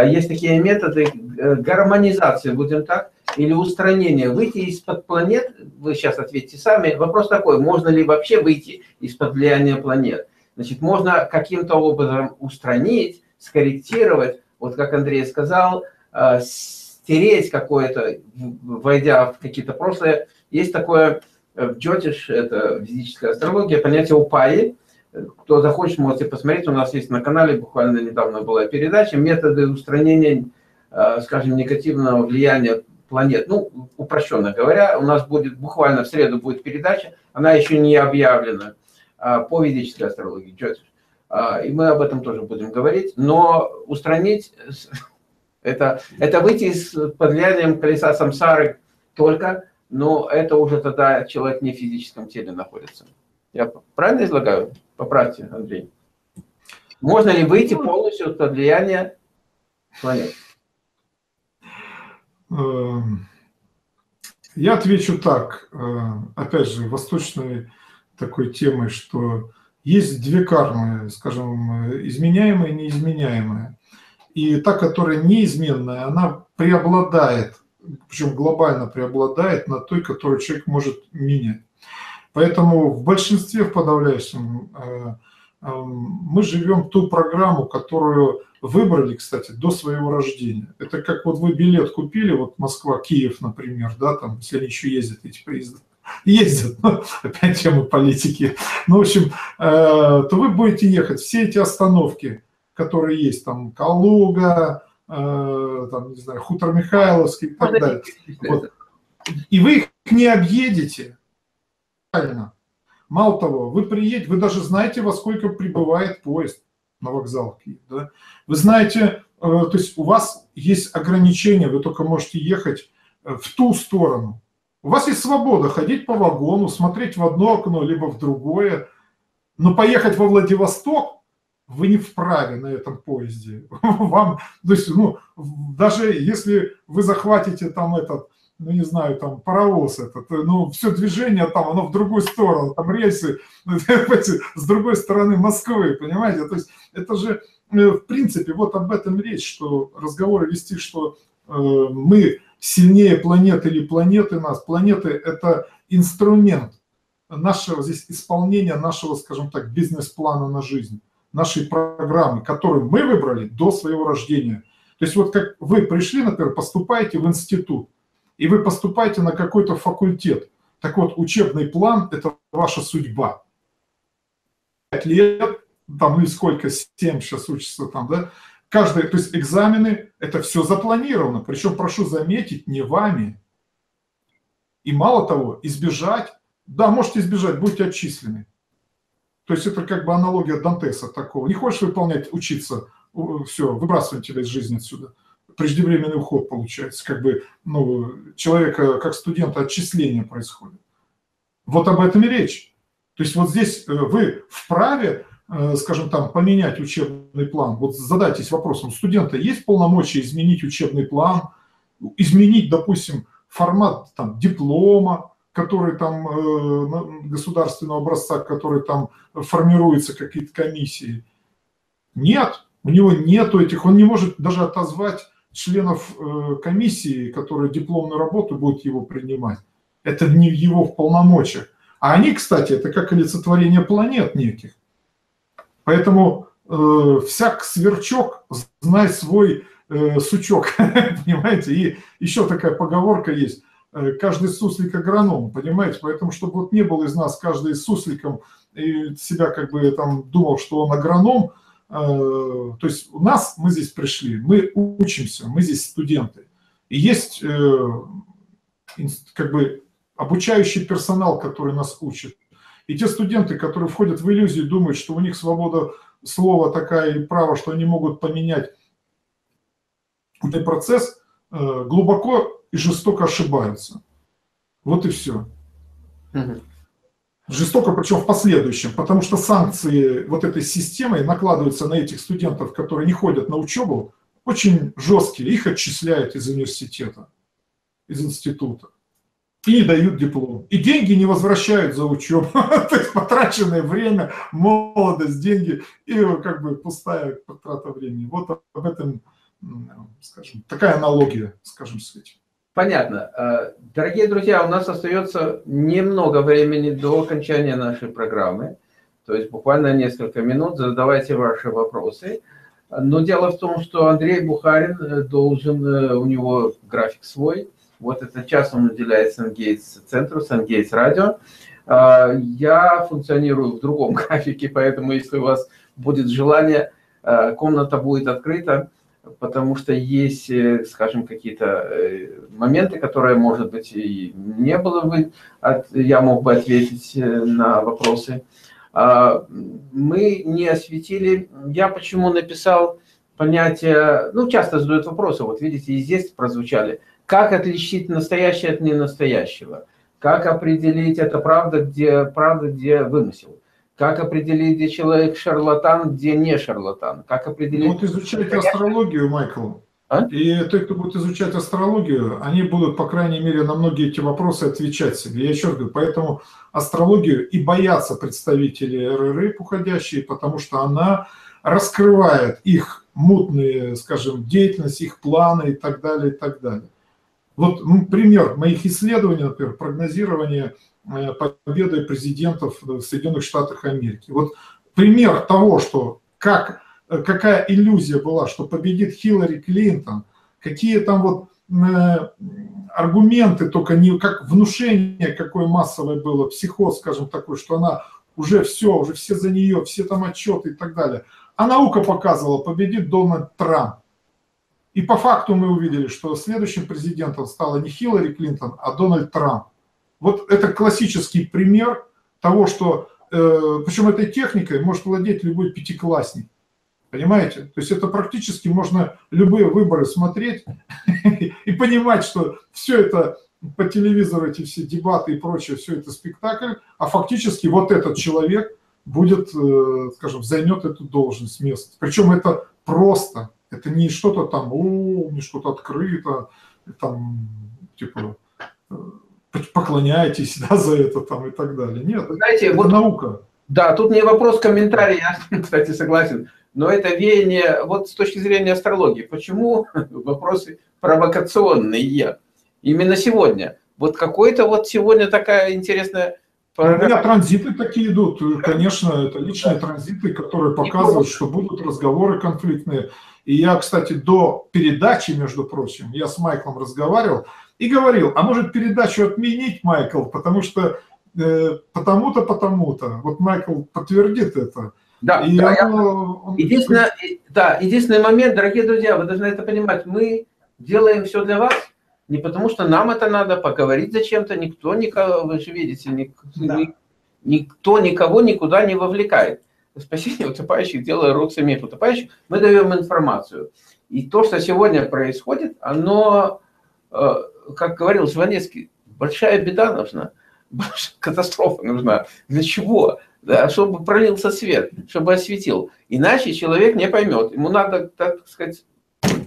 Есть такие методы гармонизации, будем так, или устранения. Выйти из-под планет, вы сейчас ответьте сами, вопрос такой, можно ли вообще выйти из-под влияния планет? Значит, можно каким-то образом устранить, скорректировать, вот как Андрей сказал, стереть какое-то, войдя в какие-то прошлые. Есть такое в Джотиш, это физическая астрология, понятие УПАИ. Кто захочет, можете посмотреть, у нас есть на канале, буквально недавно была передача, методы устранения, скажем, негативного влияния планет. Ну, упрощенно говоря, у нас будет, буквально в среду будет передача, она еще не объявлена, по ведической астрологии, Джотиш. И мы об этом тоже будем говорить, но устранить, это выйти из-под влиянием колеса самсары только, но это уже тогда человек не в физическом теле находится. Я правильно излагаю? Поправьте, Андрей. Можно ли выйти полностью от влияния планет? Я отвечу так, опять же, восточной такой темой, что есть две кармы, скажем, изменяемая и неизменяемая. И та, которая неизменная, она преобладает, причем глобально преобладает над той, которую человек может менять. Поэтому в большинстве, в подавляющем, мы живем ту программу, которую выбрали, кстати, до своего рождения. Это как вот вы билет купили, вот Москва-Киев, например, да, там, если они еще ездят, эти поезда. Ездят, но опять тема политики. Ну, в общем, то вы будете ехать. Все эти остановки, которые есть, там, Калуга, там, не знаю, Хутор Михайловский и так далее. Вот. И вы их не объедете. Правильно. Мало того, вы приедете, вы даже знаете, во сколько прибывает поезд на вокзал Киев, да? Вы знаете, то есть у вас есть ограничения, вы только можете ехать в ту сторону. У вас есть свобода ходить по вагону, смотреть в одно окно, либо в другое. Но поехать во Владивосток вы не вправе на этом поезде. Вам, то есть, ну, даже если вы захватите там этот, ну, не знаю, там паровоз этот, ну, все движение там, оно в другую сторону, там рельсы, с другой стороны Москвы, понимаете? То есть это же, в принципе, вот об этом речь, что разговоры вести, что мы сильнее планеты или планеты нас. Планеты – это инструмент нашего здесь исполнения нашего, скажем так, бизнес-плана на жизнь, нашей программы, которую мы выбрали до своего рождения. То есть вот как вы пришли, например, поступаете в институт, и вы поступаете на какой-то факультет. Так вот, учебный план – это ваша судьба. 5 лет, там, ну сколько, 7 сейчас учатся там, да? Каждое, то есть экзамены – это все запланировано. Причем, прошу заметить, не вами. И мало того, избежать, да, можете избежать, будьте отчислены. То есть это как бы аналогия Дантеса такого. Не хочешь выполнять, учиться, все, выбрасываем тебя из жизни отсюда. Преждевременный уход получается, как бы, ну, человека, как студента, отчисление происходит. Вот об этом и речь. То есть вот здесь вы вправе, скажем там, поменять учебный план. Вот задайтесь вопросом, у студента есть полномочия изменить учебный план, изменить, допустим, формат там, диплома, который там государственного образца, который там формируется, какие-то комиссии. Нет, у него нету этих, он не может даже отозвать членов комиссии, которые дипломную работу будут его принимать. Это не в его полномочиях. А они, кстати, это как олицетворение планет неких. Поэтому всяк сверчок, знай свой сучок, понимаете? И еще такая поговорка есть, каждый суслик агроном, понимаете? Поэтому, чтобы вот не был из нас каждый сусликом и себя как бы там думал, что он агроном, то есть у нас, мы здесь пришли, мы учимся, мы здесь студенты. И есть как бы обучающий персонал, который нас учит. И те студенты, которые входят в иллюзию, думают, что у них свобода слова такая и право, что они могут поменять этот процесс, глубоко и жестоко ошибаются. Вот и все. Жестоко, причем в последующем, потому что санкции вот этой системой накладываются на этих студентов, которые не ходят на учебу, очень жесткие, их отчисляют из университета, из института. И не дают диплом. И деньги не возвращают за учебу. То есть потраченное время, молодость, деньги и как бы пустая потрата времени. Вот об этом, скажем, такая аналогия, скажем, с этим. Понятно. Дорогие друзья, у нас остается немного времени до окончания нашей программы. То есть буквально несколько минут. Задавайте ваши вопросы. Но дело в том, что Андрей Бухарин должен, у него график свой. Вот этот час он уделяет SunGates-центру, SunGates-радио. Я функционирую в другом графике, поэтому, если у вас будет желание, комната будет открыта, потому что есть, скажем, какие-то моменты, которые, может быть, и не было бы, я мог бы ответить на вопросы. Мы не осветили, я почему написал понятие, ну, часто задают вопросы, вот видите, и здесь прозвучали. Как отличить настоящее от ненастоящего? Как определить, это правда, где вымысел? Как определить, где человек шарлатан, где не шарлатан? Как определить... Вот изучайте астрологию, Майкл. И те, кто будет изучать астрологию, они будут, по крайней мере, на многие эти вопросы отвечать себе. Я еще раз говорю, поэтому астрологию и боятся представители РР уходящие, потому что она раскрывает их мутные, скажем, деятельность, их планы и так далее, и так далее. Вот пример моих исследований, например, прогнозирование победы президентов в Соединенных Штатах Америки. Вот пример того, что какая иллюзия была, что победит Хиллари Клинтон, какие там вот аргументы, только не как внушение какое массовое было, психоз, скажем, такой, что она уже все за нее, все там отчеты и так далее. А наука показывала, победит Дональд Трамп. И по факту мы увидели, что следующим президентом стала не Хиллари Клинтон, а Дональд Трамп. Вот это классический пример того, что... причем этой техникой может владеть любой пятиклассник. Понимаете? То есть это практически можно любые выборы смотреть и понимать, что все это по телевизору, эти все дебаты и прочее, все это спектакль, а фактически вот этот человек будет, скажем, займет эту должность, место. Причем это просто, это не что-то там, не что-то открыто, там, типа, поклоняйтесь, да, за это там и так далее. Нет, знаете, это вот наука. Да, тут не вопрос, комментарий, я, кстати, согласен. Но это веяние, вот с точки зрения астрологии, почему вопросы провокационные именно сегодня? Вот какой-то вот сегодня такая интересная... У меня транзиты такие идут, конечно, это личные транзиты, которые показывают, что будут разговоры конфликтные. И я, кстати, до передачи, между прочим, я с Майклом разговаривал и говорил, а может передачу отменить, Майкл, потому что потому-то, потому-то. Вот Майкл подтвердит это. Да, и да, единственный момент, дорогие друзья, вы должны это понимать, мы делаем все для вас, не потому что нам это надо, поговорить зачем-то, вы же видите, никто никого никуда не вовлекает. Спасение утопающих дело рук самих утопающих, мы даем информацию. И то, что сегодня происходит, оно, как говорил Жванецкий, большая беда нужна, большая катастрофа нужна. Для чего? Да, чтобы пролился свет, чтобы осветил. Иначе человек не поймет. Ему надо, так сказать,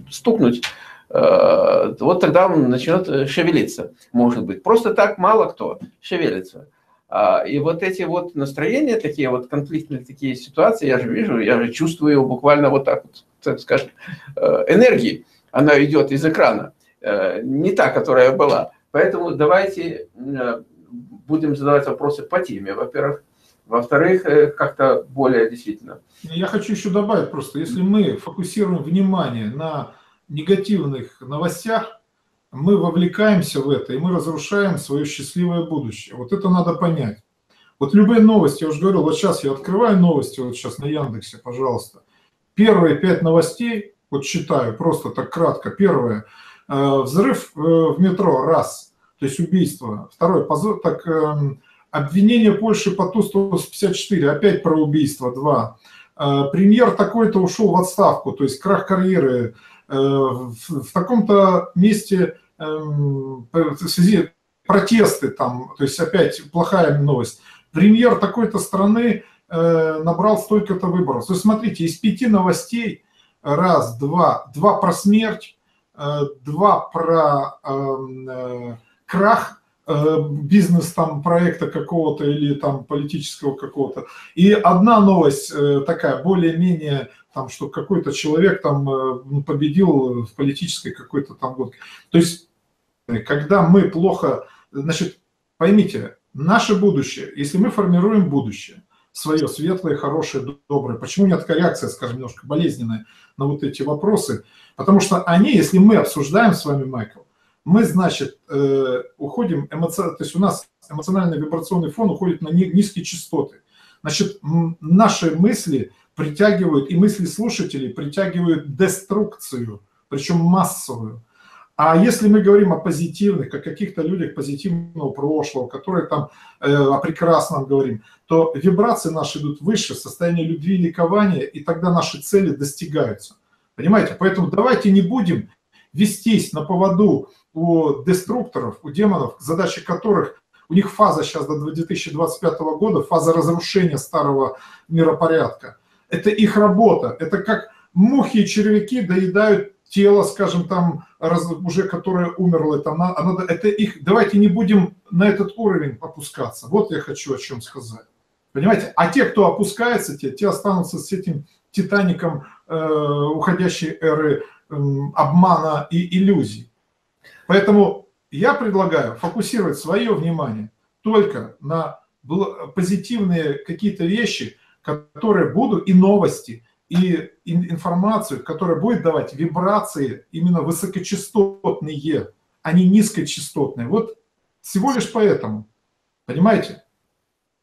стукнуть. Вот тогда он начнет шевелиться, может быть. Просто так мало кто шевелится. И вот эти вот настроения, такие вот конфликтные такие ситуации, я же вижу, я же чувствую буквально вот так вот, так скажем, энергии. Она идет из экрана, не та, которая была. Поэтому давайте будем задавать вопросы по теме, во-первых. Во-вторых, как-то более действительно. Я хочу еще добавить просто, если мы фокусируем внимание на негативных новостях, мы вовлекаемся в это, и мы разрушаем свое счастливое будущее. Вот это надо понять. Вот любые новости, я уже говорил, вот сейчас я открываю новости, вот сейчас на Яндексе, пожалуйста. Первые 5 новостей, вот считаю, просто так кратко. Первое, взрыв в метро, раз, то есть убийство. Второе, позор, так... Обвинение Польши по Ту-154, опять про убийство, 2. Премьер такой-то ушел в отставку, то есть крах карьеры. В таком-то месте в связи протесты, там, то есть опять плохая новость. Премьер такой-то страны набрал столько-то выборов. То есть смотрите, из 5 новостей, раз, два, 2 про смерть, 2 про крах, бизнес там проекта какого-то или там политического какого-то. И одна новость такая, более-менее, там, что какой-то человек там победил в политической какой-то там гонке. То есть, когда мы плохо... Значит, поймите, наше будущее, если мы формируем будущее, свое светлое, хорошее, доброе, почему нет такая реакция, скажем, немножко болезненная на вот эти вопросы? Потому что они, если мы обсуждаем с вами, Майкл, мы, значит, уходим, то есть у нас эмоциональный вибрационный фон уходит на низкие частоты. Значит, наши мысли притягивают, и мысли слушателей притягивают деструкцию, причем массовую. А если мы говорим о позитивных, о каких-то людях позитивного прошлого, которые там о прекрасном говорим, то вибрации наши идут выше, состояние любви и ликования, и тогда наши цели достигаются. Понимаете? Поэтому давайте не будем вестись на поводу у деструкторов, у демонов, задачи которых, у них фаза сейчас до 2025 года, фаза разрушения старого миропорядка. Это их работа, это как мухи и червяки доедают тело, скажем, там, уже которое умерло, там, это их, давайте не будем на этот уровень опускаться. Вот я хочу о чем сказать. Понимаете? А те, кто опускается, те останутся с этим титаником уходящей эры обмана и иллюзий. Поэтому я предлагаю фокусировать свое внимание только на позитивные какие-то вещи, которые будут, и новости, и информацию, которая будет давать вибрации именно высокочастотные, а не низкочастотные. Вот всего лишь поэтому. Понимаете?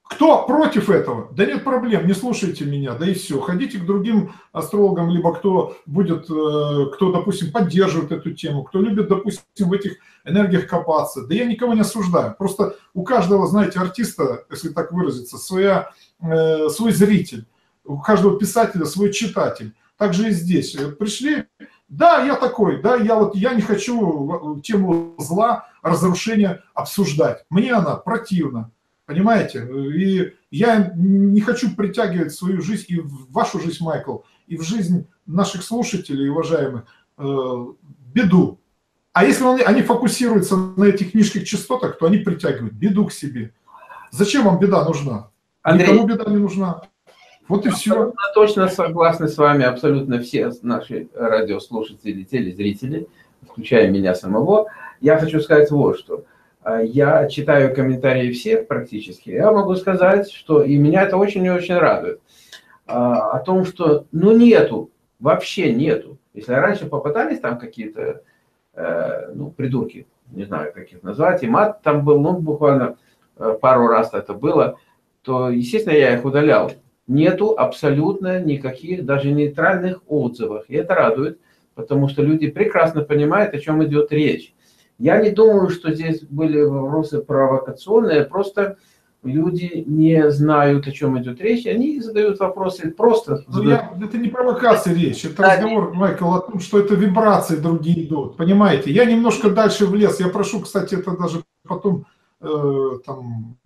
Кто против этого? Да нет проблем, не слушайте меня, да и все. Ходите к другим астрологам, либо кто, допустим, поддерживает эту тему, кто любит, допустим, в этих энергиях копаться. Да я никого не осуждаю. Просто у каждого, знаете, артиста, если так выразиться, свой зритель, у каждого писателя свой читатель. Так же и здесь. Пришли, да, я такой, да, я не хочу тему зла, разрушения обсуждать. Мне она противна. Понимаете? И я не хочу притягивать в свою жизнь, и в вашу жизнь, Майкл, и в жизнь наших слушателей, уважаемых, беду. А если они фокусируются на этих низких частотах, то они притягивают беду к себе. Зачем вам беда нужна? Андрей, никому беда не нужна. Вот и все. Точно согласны с вами абсолютно все наши радиослушатели, телезрители, включая меня самого. Я хочу сказать вот что. Я читаю комментарии всех практически. Я могу сказать, что и меня это очень и очень радует. О том, что ну нету, вообще нету. Если раньше попытались там какие-то, ну, придурки, не знаю, как их назвать, и мат там был, ну, буквально пару раз это было, то, естественно, я их удалял. Нету абсолютно никаких даже нейтральных отзывов. И это радует, потому что люди прекрасно понимают, о чем идет речь. Я не думаю, что здесь были вопросы провокационные, просто люди не знают, о чем идет речь, они задают вопросы просто. Это не провокация речь, это разговор, Майкл, о том, что это вибрации другие идут, понимаете? Я немножко дальше влез, я прошу, кстати, это даже потом, там,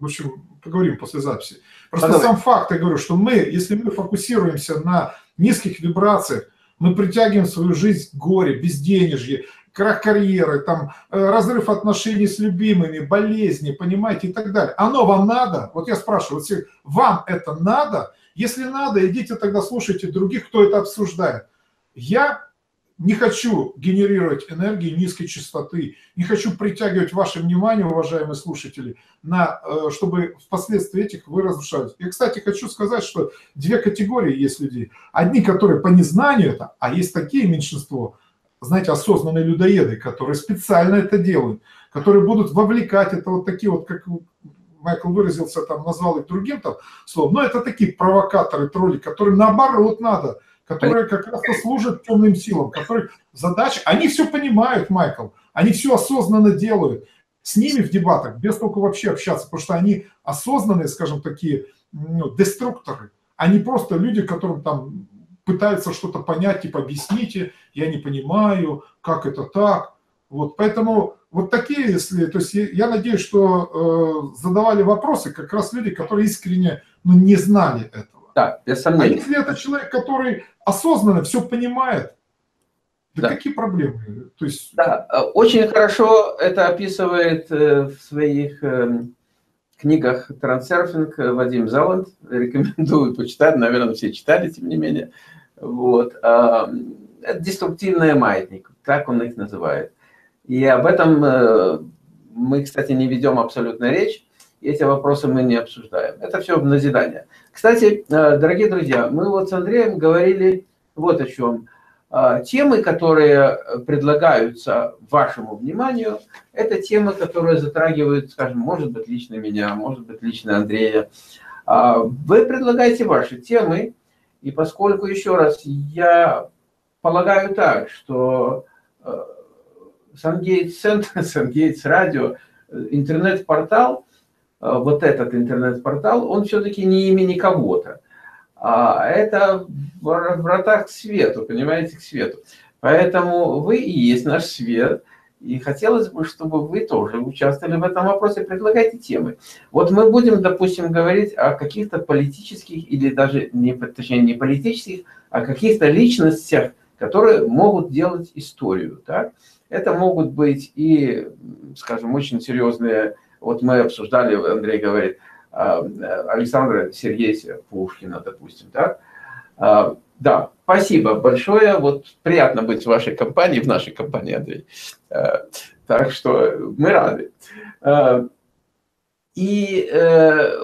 в общем, поговорим после записи. Просто сам факт, я говорю, что мы, если мы фокусируемся на низких вибрациях, мы притягиваем в свою жизнь горе, безденежье, крах карьеры, там, разрыв отношений с любимыми, болезни, понимаете, и так далее. Оно вам надо? Вот я спрашиваю, вам это надо? Если надо, идите тогда слушайте других, кто это обсуждает. Я не хочу генерировать энергии низкой частоты, не хочу притягивать ваше внимание, уважаемые слушатели, чтобы впоследствии этих вы разрушались. Я, кстати, хочу сказать, что две категории есть людей. Одни, которые по незнанию это, а есть такие меньшинство, знаете, осознанные людоеды, которые специально это делают, которые будут вовлекать, это вот такие вот, как Майкл выразился, там, назвал их другим там словом, но это такие провокаторы, тролли, которые наоборот надо, которые как раз служат темным силам, которые задачи, они все понимают, Майкл, они все осознанно делают. С ними в дебатах без толку вообще общаться, потому что они осознанные, скажем, такие, ну, деструкторы, они просто люди, которым там пытаются что-то понять, типа, объясните, я не понимаю, как это так. Вот, поэтому вот такие, если, то есть я надеюсь, что задавали вопросы как раз люди, которые искренне, ну, не знали этого. Да, без сомнений. А если это человек, который осознанно все понимает, да, какие проблемы? То есть... Да, очень хорошо это описывает в своих книгах «Трансерфинг» Вадим Залэнд. Рекомендую почитать, наверное, все читали, тем не менее. Вот. Деструктивные маятники, так он их называет. И об этом мы, кстати, не ведем абсолютно речь, эти вопросы мы не обсуждаем. Это все в назидание. Кстати, дорогие друзья, мы вот с Андреем говорили вот о чем. Темы, которые предлагаются вашему вниманию, это темы, которые затрагивают, скажем, может быть, лично меня, может быть, лично Андрея. Вы предлагаете ваши темы, и поскольку, еще раз, я полагаю так, что SunGates-центр, SunGates-радио, интернет-портал, вот этот интернет-портал, он все-таки не имени кого-то. А это врата к свету, понимаете, к свету. Поэтому вы и есть наш свет. И хотелось бы, чтобы вы тоже участвовали в этом вопросе, предлагайте темы. Вот мы будем, допустим, говорить о каких-то политических, или даже, точнее, не политических, а каких-то личностях, которые могут делать историю. Так? Это могут быть и, скажем, очень серьезные... Вот мы обсуждали, Андрей говорит, Александра Сергеевича Пушкина, допустим. Так? Да, спасибо большое. Вот приятно быть в вашей компании, в нашей компании, Андрей. Так что мы рады. И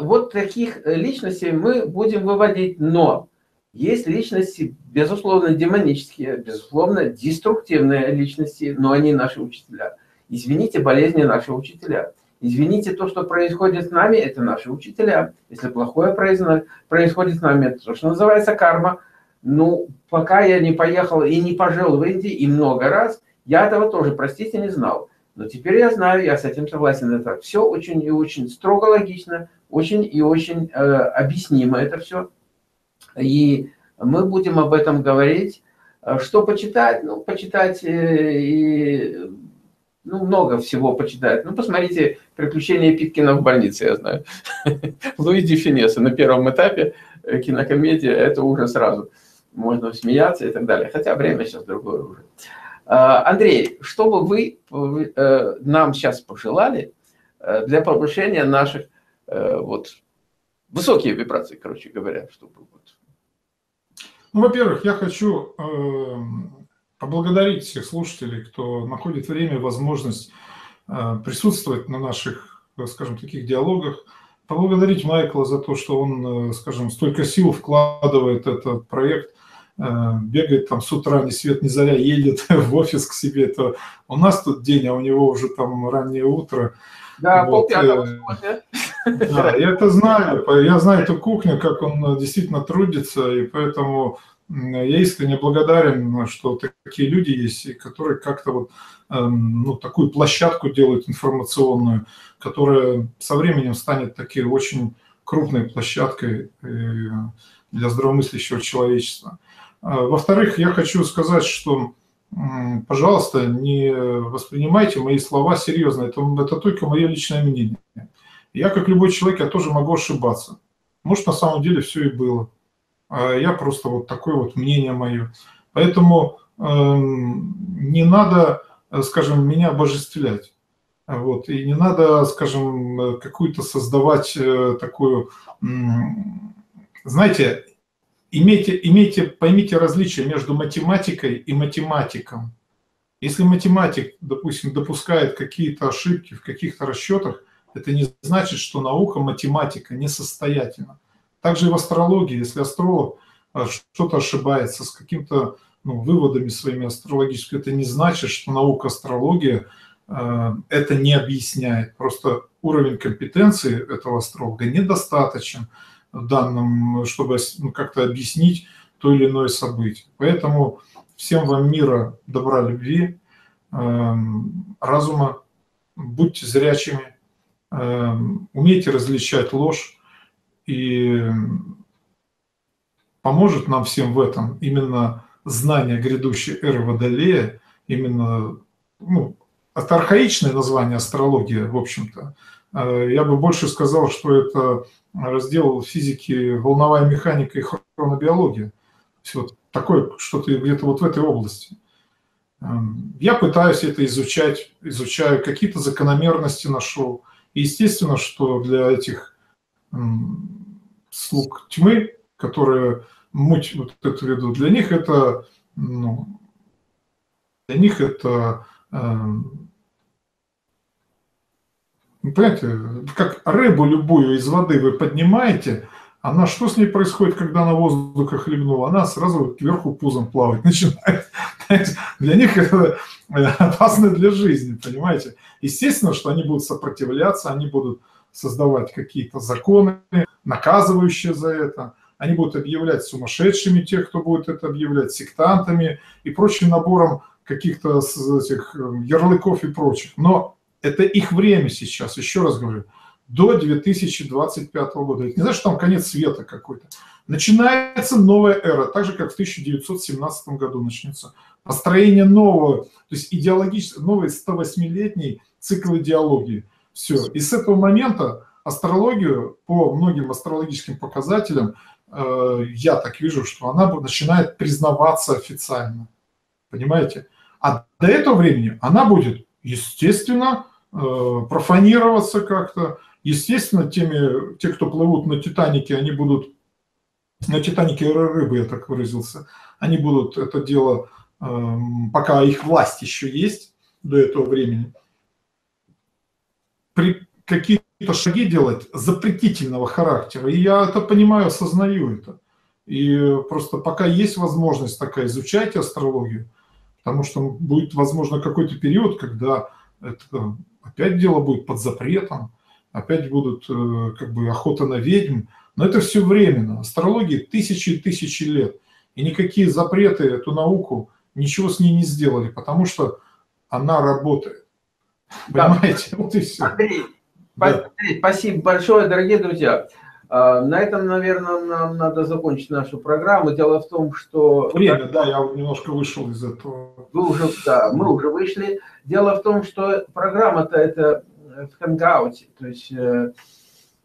вот таких личностей мы будем выводить, но есть личности, безусловно, демонические, безусловно, деструктивные личности, но они наши учителя. Извините, болезни наши учителя. Извините, то, что происходит с нами, это наши учителя. Если плохое происходит с нами, это то, что называется карма. Ну, пока я не поехал и не пожил в Индии, и много раз, я этого тоже, простите, не знал. Но теперь я знаю, я с этим согласен. Это все очень и очень строго логично, очень и очень объяснимо это все. И мы будем об этом говорить. Что почитать? Ну, почитать и... Ну, много всего почитать. Ну, посмотрите «Приключения Питкина в больнице», я знаю. Луи де Финеса на первом этапе, кинокомедия, это уже сразу. Можно смеяться и так далее. Хотя время сейчас другое уже. Андрей, что бы вы нам сейчас пожелали для повышения наших вот высоких вибраций, короче говоря, чтобы... Ну, во-первых, я хочу поблагодарить всех слушателей, кто находит время, возможность присутствовать на наших, скажем, таких диалогах. Поблагодарить Майкла за то, что он, скажем, столько сил вкладывает в этот проект. Бегает там с утра, ни свет ни заря, едет в офис к себе. Это у нас тут день, а у него уже там раннее утро. Да, вот. Полпятого. Да, я это знаю. Я знаю эту кухню, как он действительно трудится, и поэтому... Я искренне благодарен, что такие люди есть, которые как-то вот, ну, такую площадку делают информационную, которая со временем станет такой очень крупной площадкой для здравомыслящего человечества. Во-вторых, я хочу сказать, что, пожалуйста, не воспринимайте мои слова серьезно. Это только мое личное мнение. Я, как любой человек, я тоже могу ошибаться. Может, на самом деле все и было. Я просто вот такое вот мнение мое. Поэтому не надо, скажем, меня обожествлять. Вот. И не надо, скажем, какую-то создавать такую... Знаете, поймите различия между математикой и математиком. Если математик, допустим, допускает какие-то ошибки в каких-то расчетах, это не значит, что наука математика несостоятельна. Также и в астрологии, если астролог что-то ошибается с какими-то выводами своими астрологическими, это не значит, что наука астрология это не объясняет. Просто уровень компетенции этого астролога недостаточен в данном, чтобы как-то объяснить то или иное событие. Поэтому всем вам мира, добра, любви, разума, будьте зрячими, умейте различать ложь. И поможет нам всем в этом именно знание грядущей эры Водолея, именно от архаичное название астрология, в общем-то. Я бы больше сказал, что это раздел физики, волновая механика и хронобиология. Вот такое, что-то где-то вот в этой области. Я пытаюсь это изучать, изучаю, какие-то закономерности нашел. И естественно, что для этих слуг тьмы, которые муть вот эту ведут, для них это, понимаете, как рыбу любую из воды вы поднимаете, она что с ней происходит, когда она воздух хлебнула? Она сразу кверху пузом плавать начинает. Для них это опасно для жизни, понимаете? Естественно, что они будут сопротивляться, они будут создавать какие-то законы, наказывающие за это. Они будут объявлять сумасшедшими тех, кто будет это объявлять, сектантами и прочим набором каких-то этих ярлыков и прочих. Но это их время сейчас, еще раз говорю, до 2025 года. Это не значит, что там конец света какой-то. Начинается новая эра, так же, как в 1917 году начнется. Построение нового, то есть идеологически новый 108-летний цикл идеологии. Все. И с этого момента астрологию, по многим астрологическим показателям, я так вижу, что она начинает признаваться официально. понимаете? А до этого времени она будет, естественно, профанироваться как-то. Естественно, те, кто плывут на «Титанике», они будут... На «Титанике» рыбы, я так выразился. Они будут это дело, пока их власть еще есть до этого времени, какие-то шаги делать запретительного характера. И я это понимаю, осознаю это. И просто пока есть возможность такая, изучайте астрологию, потому что будет, возможно, какой-то период, когда это, опять дело будет под запретом, опять будут как бы охота на ведьм. Но это все временно. Астрологии тысячи и тысячи лет. И никакие запреты эту науку, ничего с ней не сделали, потому что она работает. Понимаете? Да. Вот и все. Андрей, да. Спасибо большое, дорогие друзья. На этом, наверное, нам надо закончить нашу программу. Дело в том, что... Время, да, я немножко вышел из этого. Мы уже вышли. Дело в том, что программа-то это в Hangout. То есть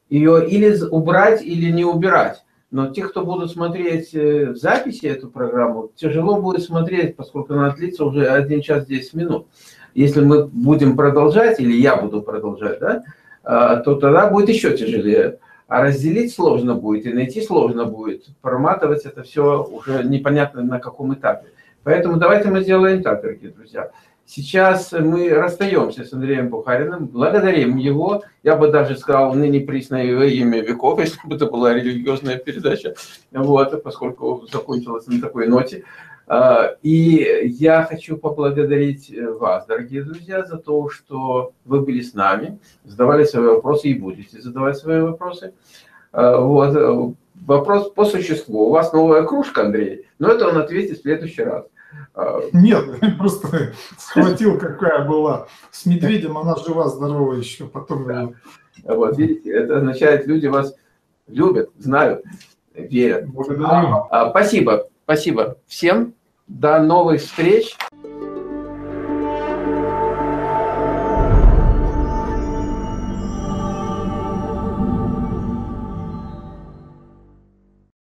ее или убрать, или не убирать. Но те, кто будут смотреть в записи эту программу, тяжело будет смотреть, поскольку она длится уже 1 час 10 минут. Если мы будем продолжать, или я буду продолжать, да, то тогда будет еще тяжелее. А разделить сложно будет, и найти сложно будет. Проматывать это все уже непонятно на каком этапе. Поэтому давайте мы сделаем так, дорогие друзья. Сейчас мы расстаемся с Андреем Бухариным, благодарим его. Я бы даже сказал, ныне пресное его имя веков, если бы это была религиозная передача, вот, поскольку закончилась на такой ноте. И я хочу поблагодарить вас, дорогие друзья, за то, что вы были с нами, задавали свои вопросы и будете задавать свои вопросы. Вот. Вопрос по существу. У вас новая кружка, Андрей, но это он ответит в следующий раз. Нет, просто схватил, какая была. С медведем она жива-здорова еще. Потом... Да. Вот видите, это означает, люди вас любят, знают, верят. Спасибо. Спасибо всем. До новых встреч.